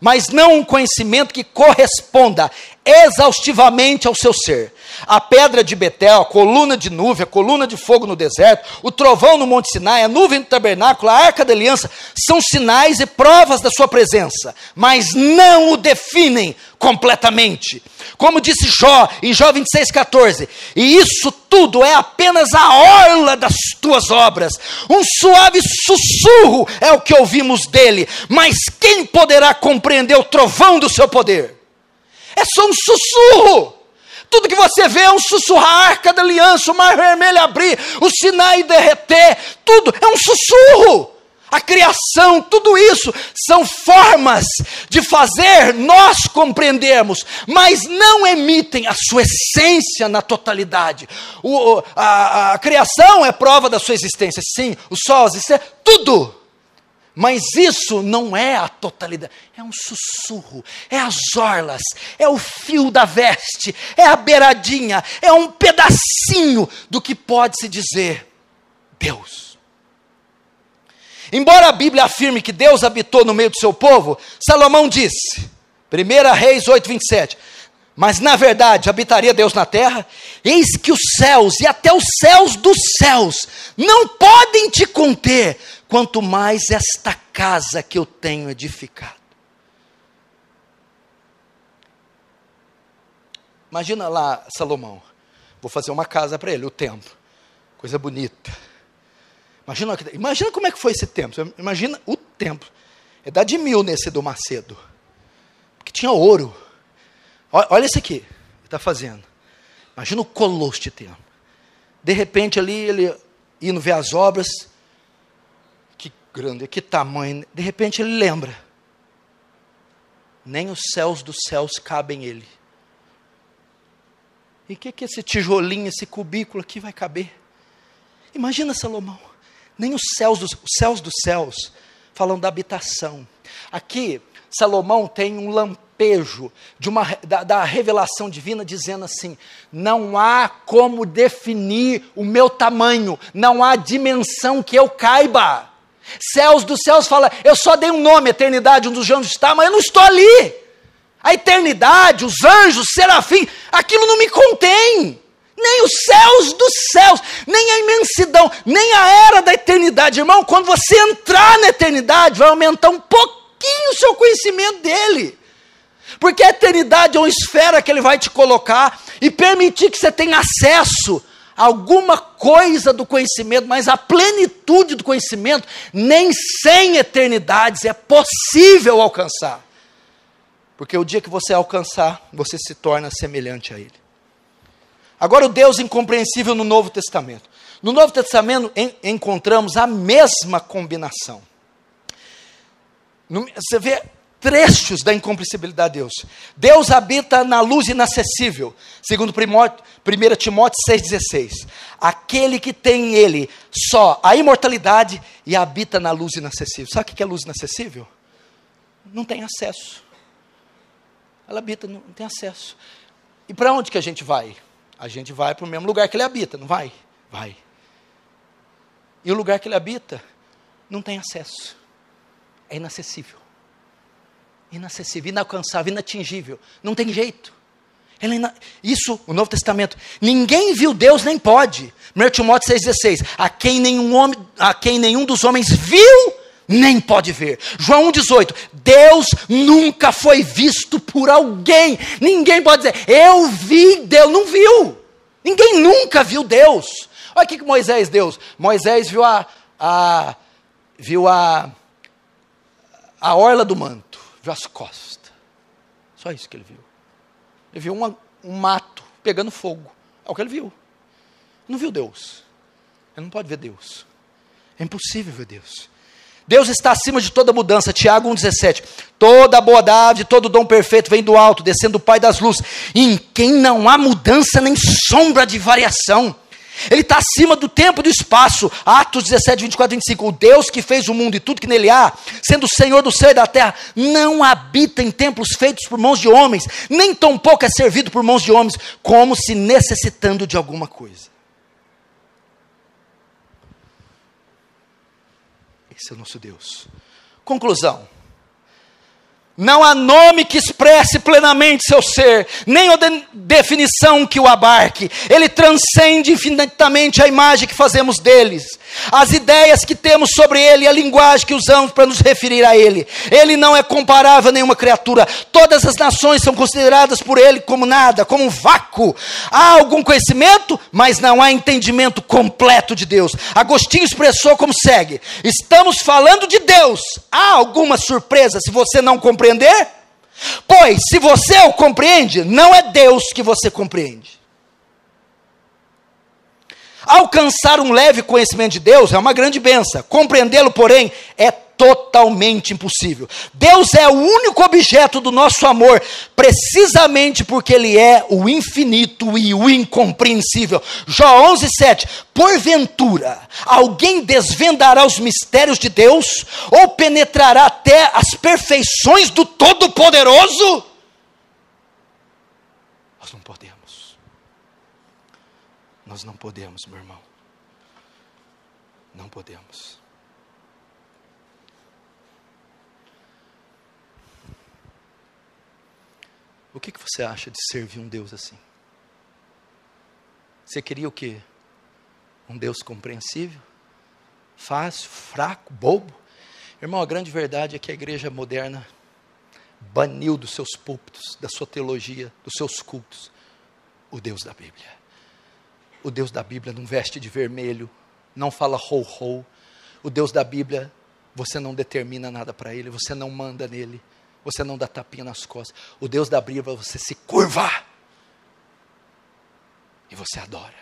mas não um conhecimento que corresponda exaustivamente ao seu ser. A pedra de Betel, a coluna de nuvem, a coluna de fogo no deserto, o trovão no Monte Sinai, a nuvem do tabernáculo, a arca da aliança, são sinais e provas da sua presença, mas não o definem completamente. Como disse Jó, em Jó vinte e seis, quatorze, e isso tudo é apenas a orla das tuas obras, um suave sussurro é o que ouvimos dele, mas quem poderá compreender o trovão do seu poder? É só um sussurro. Tudo que você vê é um sussurro, a arca da aliança, o mar vermelho abrir, o Sinai derreter, tudo é um sussurro. A criação, tudo isso são formas de fazer nós compreendermos, mas não emitem a sua essência na totalidade. O, a, a criação é prova da sua existência, sim, o sol, as estrelas, tudo. Mas isso não é a totalidade, é um sussurro, é as orlas, é o fio da veste, é a beiradinha, é um pedacinho do que pode-se dizer Deus. Embora a Bíblia afirme que Deus habitou no meio do seu povo, Salomão disse, primeira Reis oito, vinte e sete, mas na verdade habitaria Deus na terra? Eis que os céus e até os céus dos céus não podem te conter, quanto mais esta casa que eu tenho edificado. Imagina lá Salomão, vou fazer uma casa para ele, o templo, coisa bonita. Imagina, imagina como é que foi esse templo, imagina o templo, é da de mil nesse do Macedo, porque tinha ouro. Olha, olha esse aqui, ele está fazendo, imagina o colosso de templo. De repente ali, ele indo ver as obras, grande, que tamanho, de repente ele lembra, nem os céus dos céus cabem ele, e o que que esse tijolinho, esse cubículo aqui vai caber? Imagina Salomão, nem os céus dos, os céus dos céus, falam da habitação, aqui Salomão tem um lampejo, de uma, da, da revelação divina, dizendo assim, não há como definir o meu tamanho, não há dimensão que eu caiba. Céus dos céus fala, eu só dei um nome, eternidade, um dos anjos está, mas eu não estou ali, a eternidade, os anjos, serafim, aquilo não me contém, nem os céus dos céus, nem a imensidão, nem a era da eternidade, irmão, quando você entrar na eternidade, vai aumentar um pouquinho o seu conhecimento dele, porque a eternidade é uma esfera que ele vai te colocar, e permitir que você tenha acesso, alguma coisa do conhecimento, mas a plenitude do conhecimento, nem cem eternidades é possível alcançar, porque o dia que você alcançar, você se torna semelhante a ele. Agora o Deus incompreensível no Novo Testamento, no Novo Testamento em, encontramos a mesma combinação, no, você vê trechos da incompreensibilidade de Deus. Deus habita na luz inacessível, segundo primeira Timóteo seis, dezesseis, aquele que tem ele só a imortalidade e habita na luz inacessível. Sabe o que é luz inacessível? Não tem acesso, ela habita, não tem acesso, e para onde que a gente vai? A gente vai para o mesmo lugar que ele habita, não vai? Vai, e o lugar que ele habita, não tem acesso, é inacessível, inacessível, inalcançável, inatingível. Não tem jeito. Ele é ina... Isso, o Novo Testamento. Ninguém viu Deus, nem pode. primeiro Timóteo seis, dezesseis. A quem nenhum homem, a quem nenhum dos homens viu, nem pode ver. João um, dezoito. Deus nunca foi visto por alguém. Ninguém pode dizer, eu vi Deus. Não viu. Ninguém nunca viu Deus. Olha o que Moisés deu. Moisés viu a, a, viu a, a orla do manto, viu as costas. Só isso que ele viu. Ele viu uma, um mato pegando fogo. É o que ele viu. Não viu Deus. Ele não pode ver Deus. É impossível ver Deus. Deus está acima de toda mudança. Tiago um, dezessete. Toda bondade, todo dom perfeito vem do alto, descendo do Pai das luzes, em quem não há mudança nem sombra de variação. Ele está acima do tempo e do espaço. Atos dezessete, vinte e quatro, vinte e cinco. O Deus que fez o mundo e tudo que nele há, sendo o Senhor do céu e da terra, não habita em templos feitos por mãos de homens, nem tampouco é servido por mãos de homens, como se necessitando de alguma coisa. Esse é o nosso Deus. Conclusão. Não há nome que expresse plenamente seu ser, nem de definição que o abarque. Ele transcende infinitamente a imagem que fazemos deles, as ideias que temos sobre ele e a linguagem que usamos para nos referir a ele. Ele não é comparável a nenhuma criatura. Todas as nações são consideradas por ele como nada, como um vácuo. Há algum conhecimento, mas não há entendimento completo de Deus. Agostinho expressou como segue: estamos falando de Deus. Há alguma surpresa se você não compreender? Pois, se você o compreende, não é Deus que você compreende. Alcançar um leve conhecimento de Deus é uma grande benção. Compreendê-lo, porém, é totalmente impossível. Deus é o único objeto do nosso amor, precisamente porque ele é o infinito e o incompreensível. João onze, sete. Porventura, alguém desvendará os mistérios de Deus, ou penetrará até as perfeições do Todo-Poderoso? Nós não podemos. Nós não podemos, meu irmão. Não podemos. O que, que você acha de servir um Deus assim? Você queria o quê? Um Deus compreensível? Fácil, fraco, bobo? Irmão, a grande verdade é que a igreja moderna baniu dos seus púlpitos, da sua teologia, dos seus cultos, o Deus da Bíblia. O Deus da Bíblia não veste de vermelho, não fala ho-ho. O Deus da Bíblia, você não determina nada para ele, você não manda nele. Você não dá tapinha nas costas. O Deus da Bíblia, você se curva. E você adora.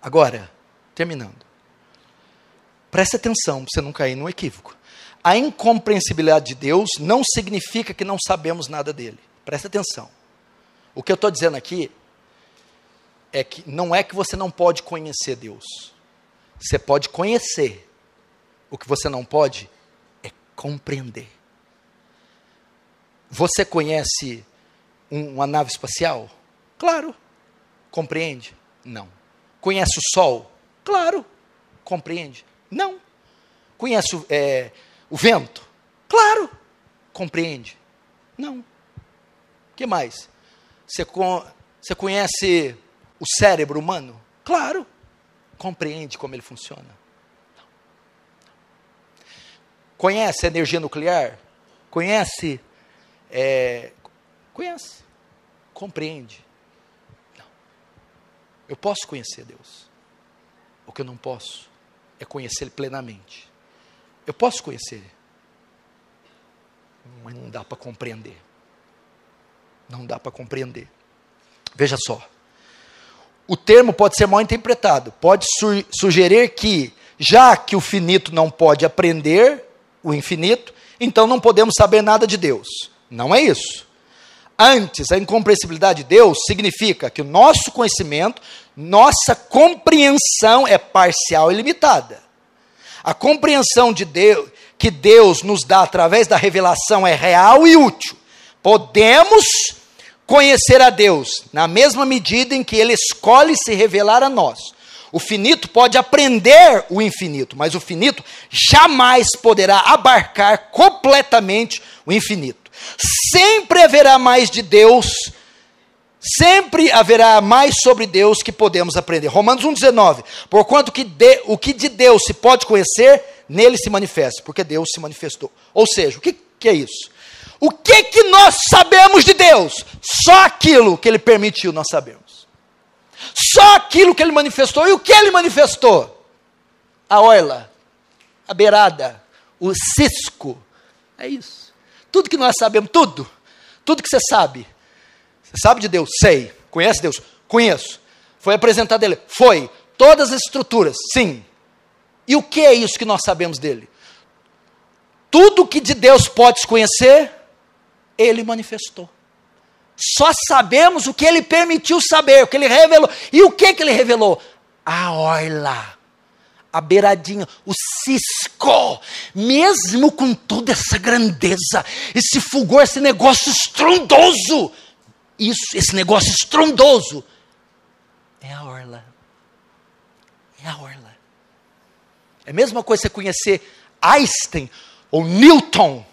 Agora, terminando. Preste atenção para você não cair num equívoco. A incompreensibilidade de Deus não significa que não sabemos nada dele. Preste atenção. O que eu estou dizendo aqui é que não é que você não pode conhecer Deus. Você pode conhecer, o que você não pode é compreender. Você conhece um, uma nave espacial? Claro. Compreende? Não. Conhece o sol? Claro. Compreende? Não. Conhece é, o vento? Claro. Compreende? Não. O que mais? Você, con- você conhece o cérebro humano? Claro. Compreende como ele funciona? Não. Conhece a energia nuclear? Conhece? É, conhece. Compreende? Não. Eu posso conhecer Deus. O que eu não posso é conhecê-lo plenamente. Eu posso conhecer, mas não dá para compreender. Não dá para compreender. Veja só. O termo pode ser mal interpretado, pode su- sugerir que, já que o finito não pode aprender o infinito, então não podemos saber nada de Deus. Não é isso. Antes, a incompreensibilidade de Deus significa que o nosso conhecimento, nossa compreensão é parcial e limitada. A compreensão de Deus, que Deus nos dá através da revelação é real e útil. Podemos conhecer a Deus, na mesma medida em que ele escolhe se revelar a nós. O finito pode aprender o infinito, mas o finito jamais poderá abarcar completamente o infinito. Sempre haverá mais de Deus, sempre haverá mais sobre Deus que podemos aprender. Romanos um, dezenove, porquanto que de, o que de Deus se pode conhecer, nele se manifesta, porque Deus se manifestou. Ou seja, o que, que é isso? O que, que nós sabemos de Deus? Só aquilo que Ele permitiu nós sabemos. Só aquilo que Ele manifestou. E o que Ele manifestou? A orla, a beirada, o cisco. É isso. Tudo que nós sabemos, tudo. Tudo que você sabe. Você sabe de Deus? Sei. Conhece Deus? Conheço. Foi apresentado dele? Foi. Todas as estruturas? Sim. E o que é isso que nós sabemos dele? Tudo que de Deus pode conhecer, ele manifestou. Só sabemos o que ele permitiu saber, o que ele revelou. E o que, que ele revelou? A orla, a beiradinha, o cisco. Mesmo com toda essa grandeza, esse fulgor, esse negócio estrondoso, isso, esse negócio estrondoso, é a orla. É a orla. É a mesma coisa você conhecer Einstein ou Newton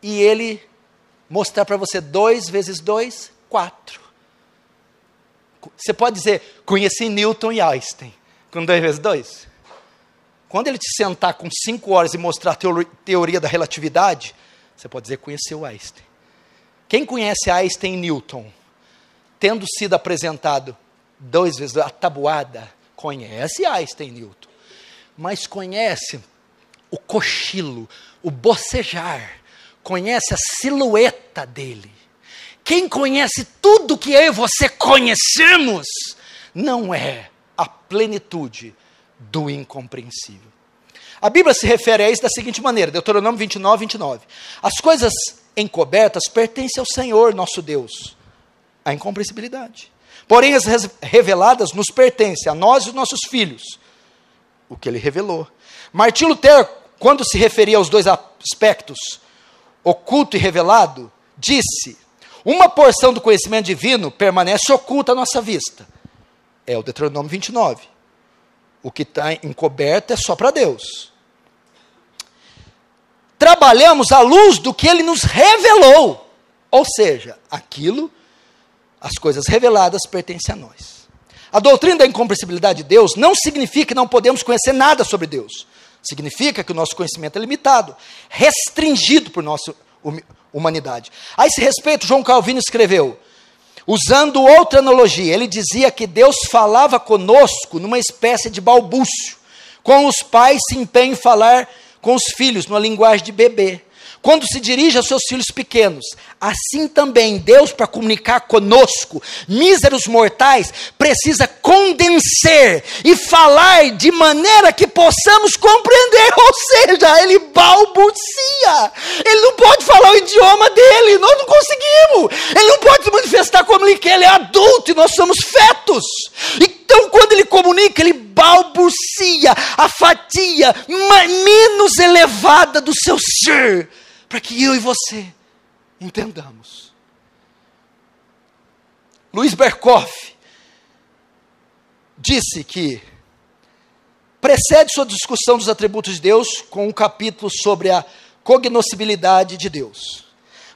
e ele mostrar para você dois vezes dois, quatro. Você pode dizer, conheci Newton e Einstein, com dois vezes dois. Quando ele te sentar com cinco horas e mostrar a teoria da relatividade, você pode dizer, conheceu Einstein. Quem conhece Einstein e Newton, tendo sido apresentado dois vezes dois, a tabuada, conhece Einstein e Newton. Mas conhece o cochilo, o bocejar, conhece a silhueta dele. Quem conhece tudo que eu e você conhecemos, não é a plenitude do incompreensível. A Bíblia se refere a isso da seguinte maneira, Deuteronômio vinte e nove, vinte e nove. As coisas encobertas pertencem ao Senhor, nosso Deus, a incompreensibilidade. Porém, as reveladas nos pertencem a nós e os nossos filhos, o que ele revelou. Martinho Lutero, quando se referia aos dois aspectos, oculto e revelado, disse, uma porção do conhecimento divino permanece oculta à nossa vista. É o Deuteronômio vinte e nove. O que está encoberto é só para Deus. Trabalhamos à luz do que ele nos revelou. Ou seja, aquilo, as coisas reveladas pertencem a nós. A doutrina da incompreensibilidade de Deus não significa que não podemos conhecer nada sobre Deus. Significa que o nosso conhecimento é limitado, restringido por nossa humanidade. A esse respeito, João Calvino escreveu, usando outra analogia, ele dizia que Deus falava conosco numa espécie de balbúcio, como os pais se empenham em falar com os filhos, numa linguagem de bebê. Quando se dirige aos seus filhos pequenos, assim também Deus, para comunicar conosco, míseros mortais, precisa condensar e falar de maneira que possamos compreender, ou seja, ele balbucia, ele não pode falar o idioma dele, nós não conseguimos, ele não pode se manifestar como ele quer, ele é adulto e nós somos fetos, então quando ele comunica, ele balbucia a fatia menos elevada do seu ser, para que eu e você entendamos. Luiz Berkhoff disse que precede sua discussão dos atributos de Deus com um capítulo sobre a cognoscibilidade de Deus.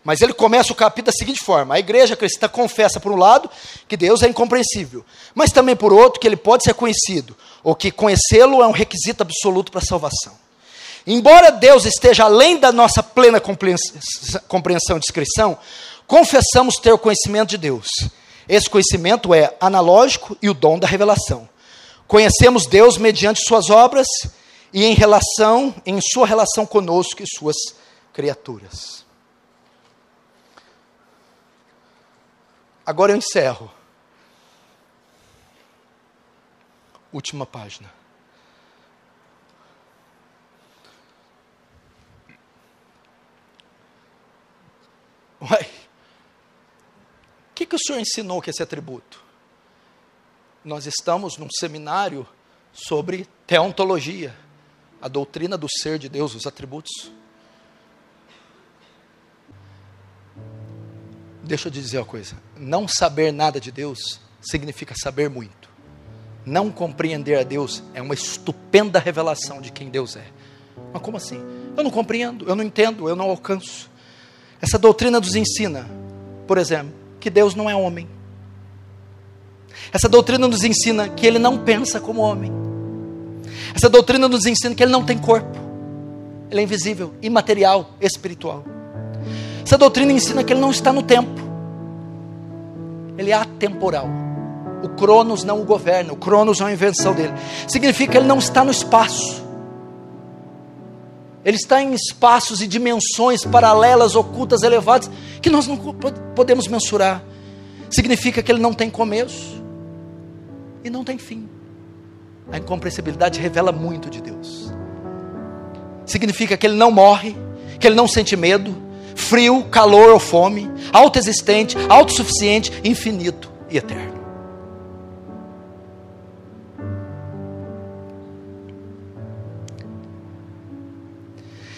Mas ele começa o capítulo da seguinte forma, a igreja cristã confessa por um lado que Deus é incompreensível, mas também por outro que ele pode ser conhecido, ou que conhecê-lo é um requisito absoluto para a salvação. Embora Deus esteja além da nossa plena compreensão e descrição, confessamos ter o conhecimento de Deus. Esse conhecimento é analógico e o dom da revelação. Conhecemos Deus mediante suas obras e em relação, em sua relação conosco e suas criaturas. Agora eu encerro. Última página. Uai, o que, que o senhor ensinou com esse atributo? Nós estamos num seminário sobre teontologia, a doutrina do ser de Deus, os atributos. Deixa eu te dizer uma coisa, não saber nada de Deus significa saber muito. Não compreender a Deus é uma estupenda revelação de quem Deus é. Mas como assim? Eu não compreendo, eu não entendo, eu não alcanço. Essa doutrina nos ensina, por exemplo, que Deus não é homem. Essa doutrina nos ensina que Ele não pensa como homem. Essa doutrina nos ensina que Ele não tem corpo. Ele é invisível, imaterial, espiritual. Essa doutrina ensina que Ele não está no tempo. Ele é atemporal. O Cronos não o governa, o Cronos é uma invenção dele. Significa que Ele não está no espaço. Ele está em espaços e dimensões paralelas, ocultas, elevadas, que nós não podemos mensurar. Significa que Ele não tem começo e não tem fim. A incompreensibilidade revela muito de Deus. Significa que Ele não morre, que Ele não sente medo, frio, calor ou fome, autoexistente, autossuficiente, infinito e eterno.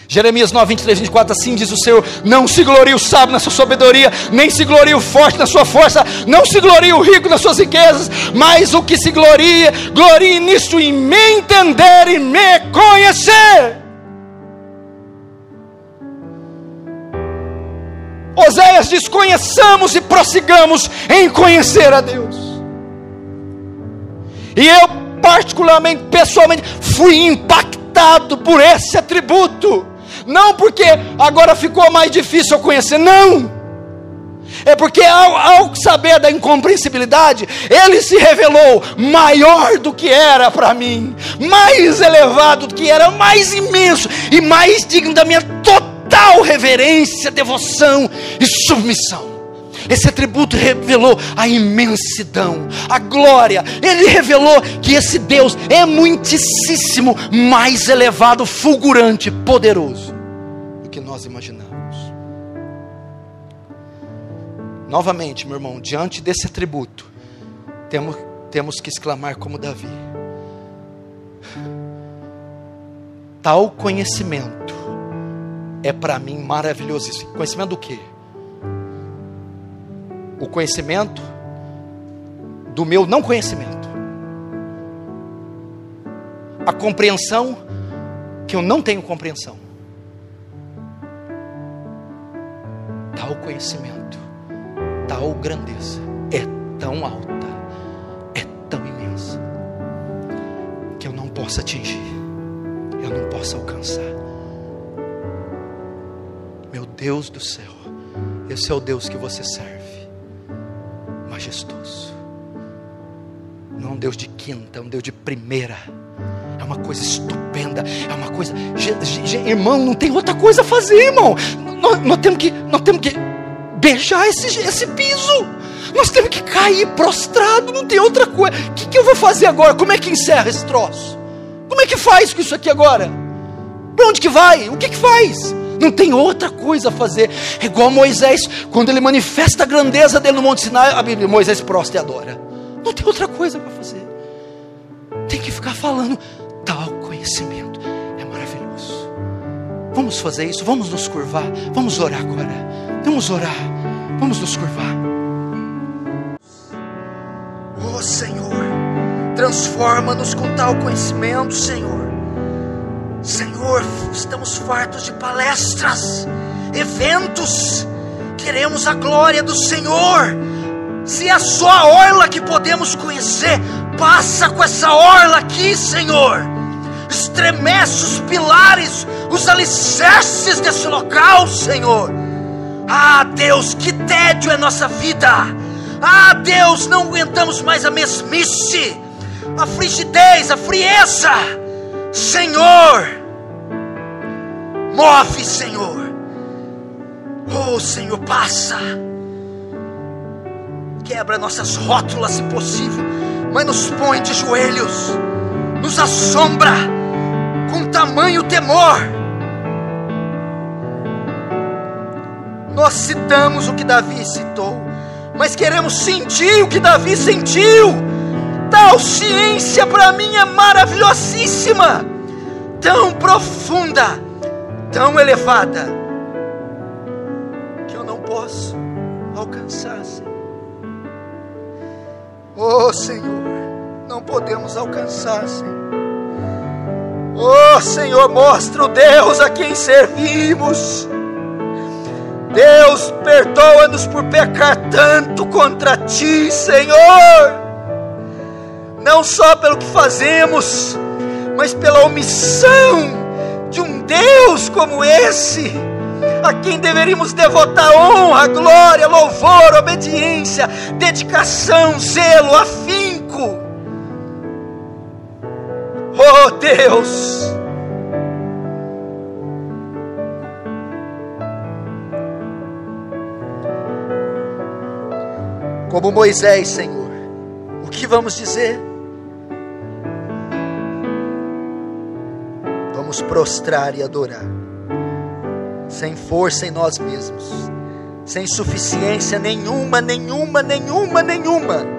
Jeremias nove, vinte e três, vinte e quatro, assim diz o Senhor: não se glorie o sábio na sua sabedoria, nem se glorie o forte na sua força, não se glorie o rico nas suas riquezas, mas o que se glorie, glorie nisto em me entender e me conhecer. Oséias diz: conheçamos e prossigamos em conhecer a Deus. E eu particularmente, pessoalmente, fui impactado por esse atributo. Não porque agora ficou mais difícil eu conhecer, não. É porque ao, ao saber da incompreensibilidade, Ele se revelou maior do que era para mim, mais elevado do que era, mais imenso e mais digno da minha total reverência, devoção e submissão. Esse atributo revelou a imensidão, a glória. Ele revelou que esse Deus é muitíssimo mais elevado, fulgurante, poderoso do que nós imaginamos. Novamente, meu irmão, diante desse atributo, temos, temos que exclamar como Davi: tal conhecimento é para mim maravilhoso. Conhecimento do quê? O conhecimento do meu não conhecimento, a compreensão que eu não tenho compreensão. Tal conhecimento, tal grandeza é tão alta, é tão imensa, que eu não posso atingir, eu não posso alcançar. Meu Deus do céu, esse é o Deus que você serve. Majestoso, não é um Deus de quinta, é um Deus de primeira, é uma coisa estupenda, é uma coisa, ge, ge, irmão, não tem outra coisa a fazer, irmão. Nós, nós, temos, que, nós temos que beijar esse, esse piso, nós temos que cair prostrado, não tem outra coisa. O que, que eu vou fazer agora? Como é que encerra esse troço? Como é que faz com isso aqui agora? Para onde que vai? O que que faz? Não tem outra coisa a fazer. É igual Moisés, quando ele manifesta a grandeza dele no Monte Sinai, a Bíblia, Moisés prostra e adora. Não tem outra coisa para fazer. Tem que ficar falando: tal conhecimento é maravilhoso. Vamos fazer isso, vamos nos curvar, vamos orar agora. Vamos orar, vamos nos curvar. Oh Senhor, transforma-nos com tal conhecimento, Senhor. Senhor, estamos fartos de palestras, eventos, queremos a glória do Senhor. Se é só a orla que podemos conhecer, passa com essa orla aqui, Senhor. Estremece os pilares, os alicerces desse local, Senhor. Ah, Deus, que tédio é nossa vida. Ah, Deus, não aguentamos mais a mesmice, a frigidez, a frieza. Senhor, move, Senhor. Oh, Senhor, passa. Quebra nossas rótulas, se possível, mas nos põe de joelhos, nos assombra com tamanho temor. Nós citamos o que Davi citou, mas queremos sentir o que Davi sentiu. Tal ciência para mim é maravilhosíssima, tão profunda, tão elevada, que eu não posso alcançar, Senhor. Oh Senhor, não podemos alcançar, Senhor. Oh, Senhor, mostra o Deus a quem servimos. Deus, perdoa-nos por pecar tanto contra Ti, Senhor. Não só pelo que fazemos, mas pela omissão de um Deus como esse, a quem deveríamos devotar honra, glória, louvor, obediência, dedicação, zelo, afinco. Oh Deus, como Moisés, Senhor, o que vamos dizer? Vamos prostrar e adorar, sem força em nós mesmos, sem suficiência nenhuma, nenhuma, nenhuma, nenhuma.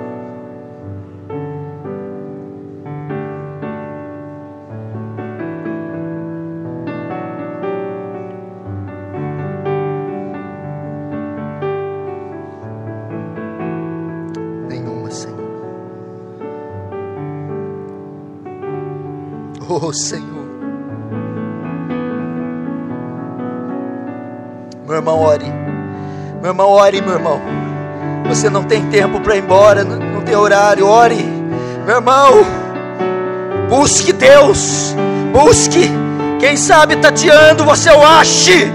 Oh Senhor, meu irmão, ore, meu irmão, ore, meu irmão, você não tem tempo para ir embora, não tem horário, ore, meu irmão, busque Deus, busque, quem sabe tateando você o ache,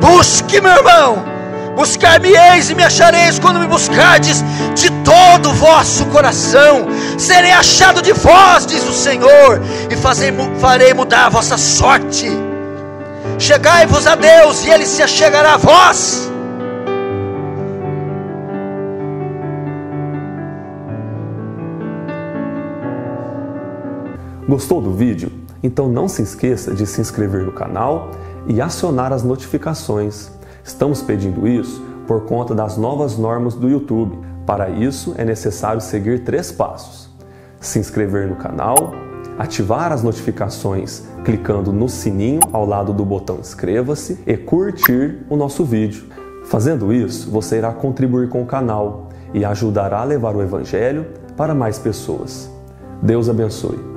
busque, meu irmão, buscar-me-eis e me achareis quando me buscardes de todo o vosso coração. Serei achado de vós, diz o Senhor, e fazei, farei mudar a vossa sorte. Chegai-vos a Deus e Ele se achegará a vós. Gostou do vídeo? Então não se esqueça de se inscrever no canal e acionar as notificações. Estamos pedindo isso por conta das novas normas do YouTube. Para isso, é necessário seguir três passos. Se inscrever no canal, ativar as notificações clicando no sininho ao lado do botão inscreva-se e curtir o nosso vídeo. Fazendo isso, você irá contribuir com o canal e ajudará a levar o Evangelho para mais pessoas. Deus abençoe.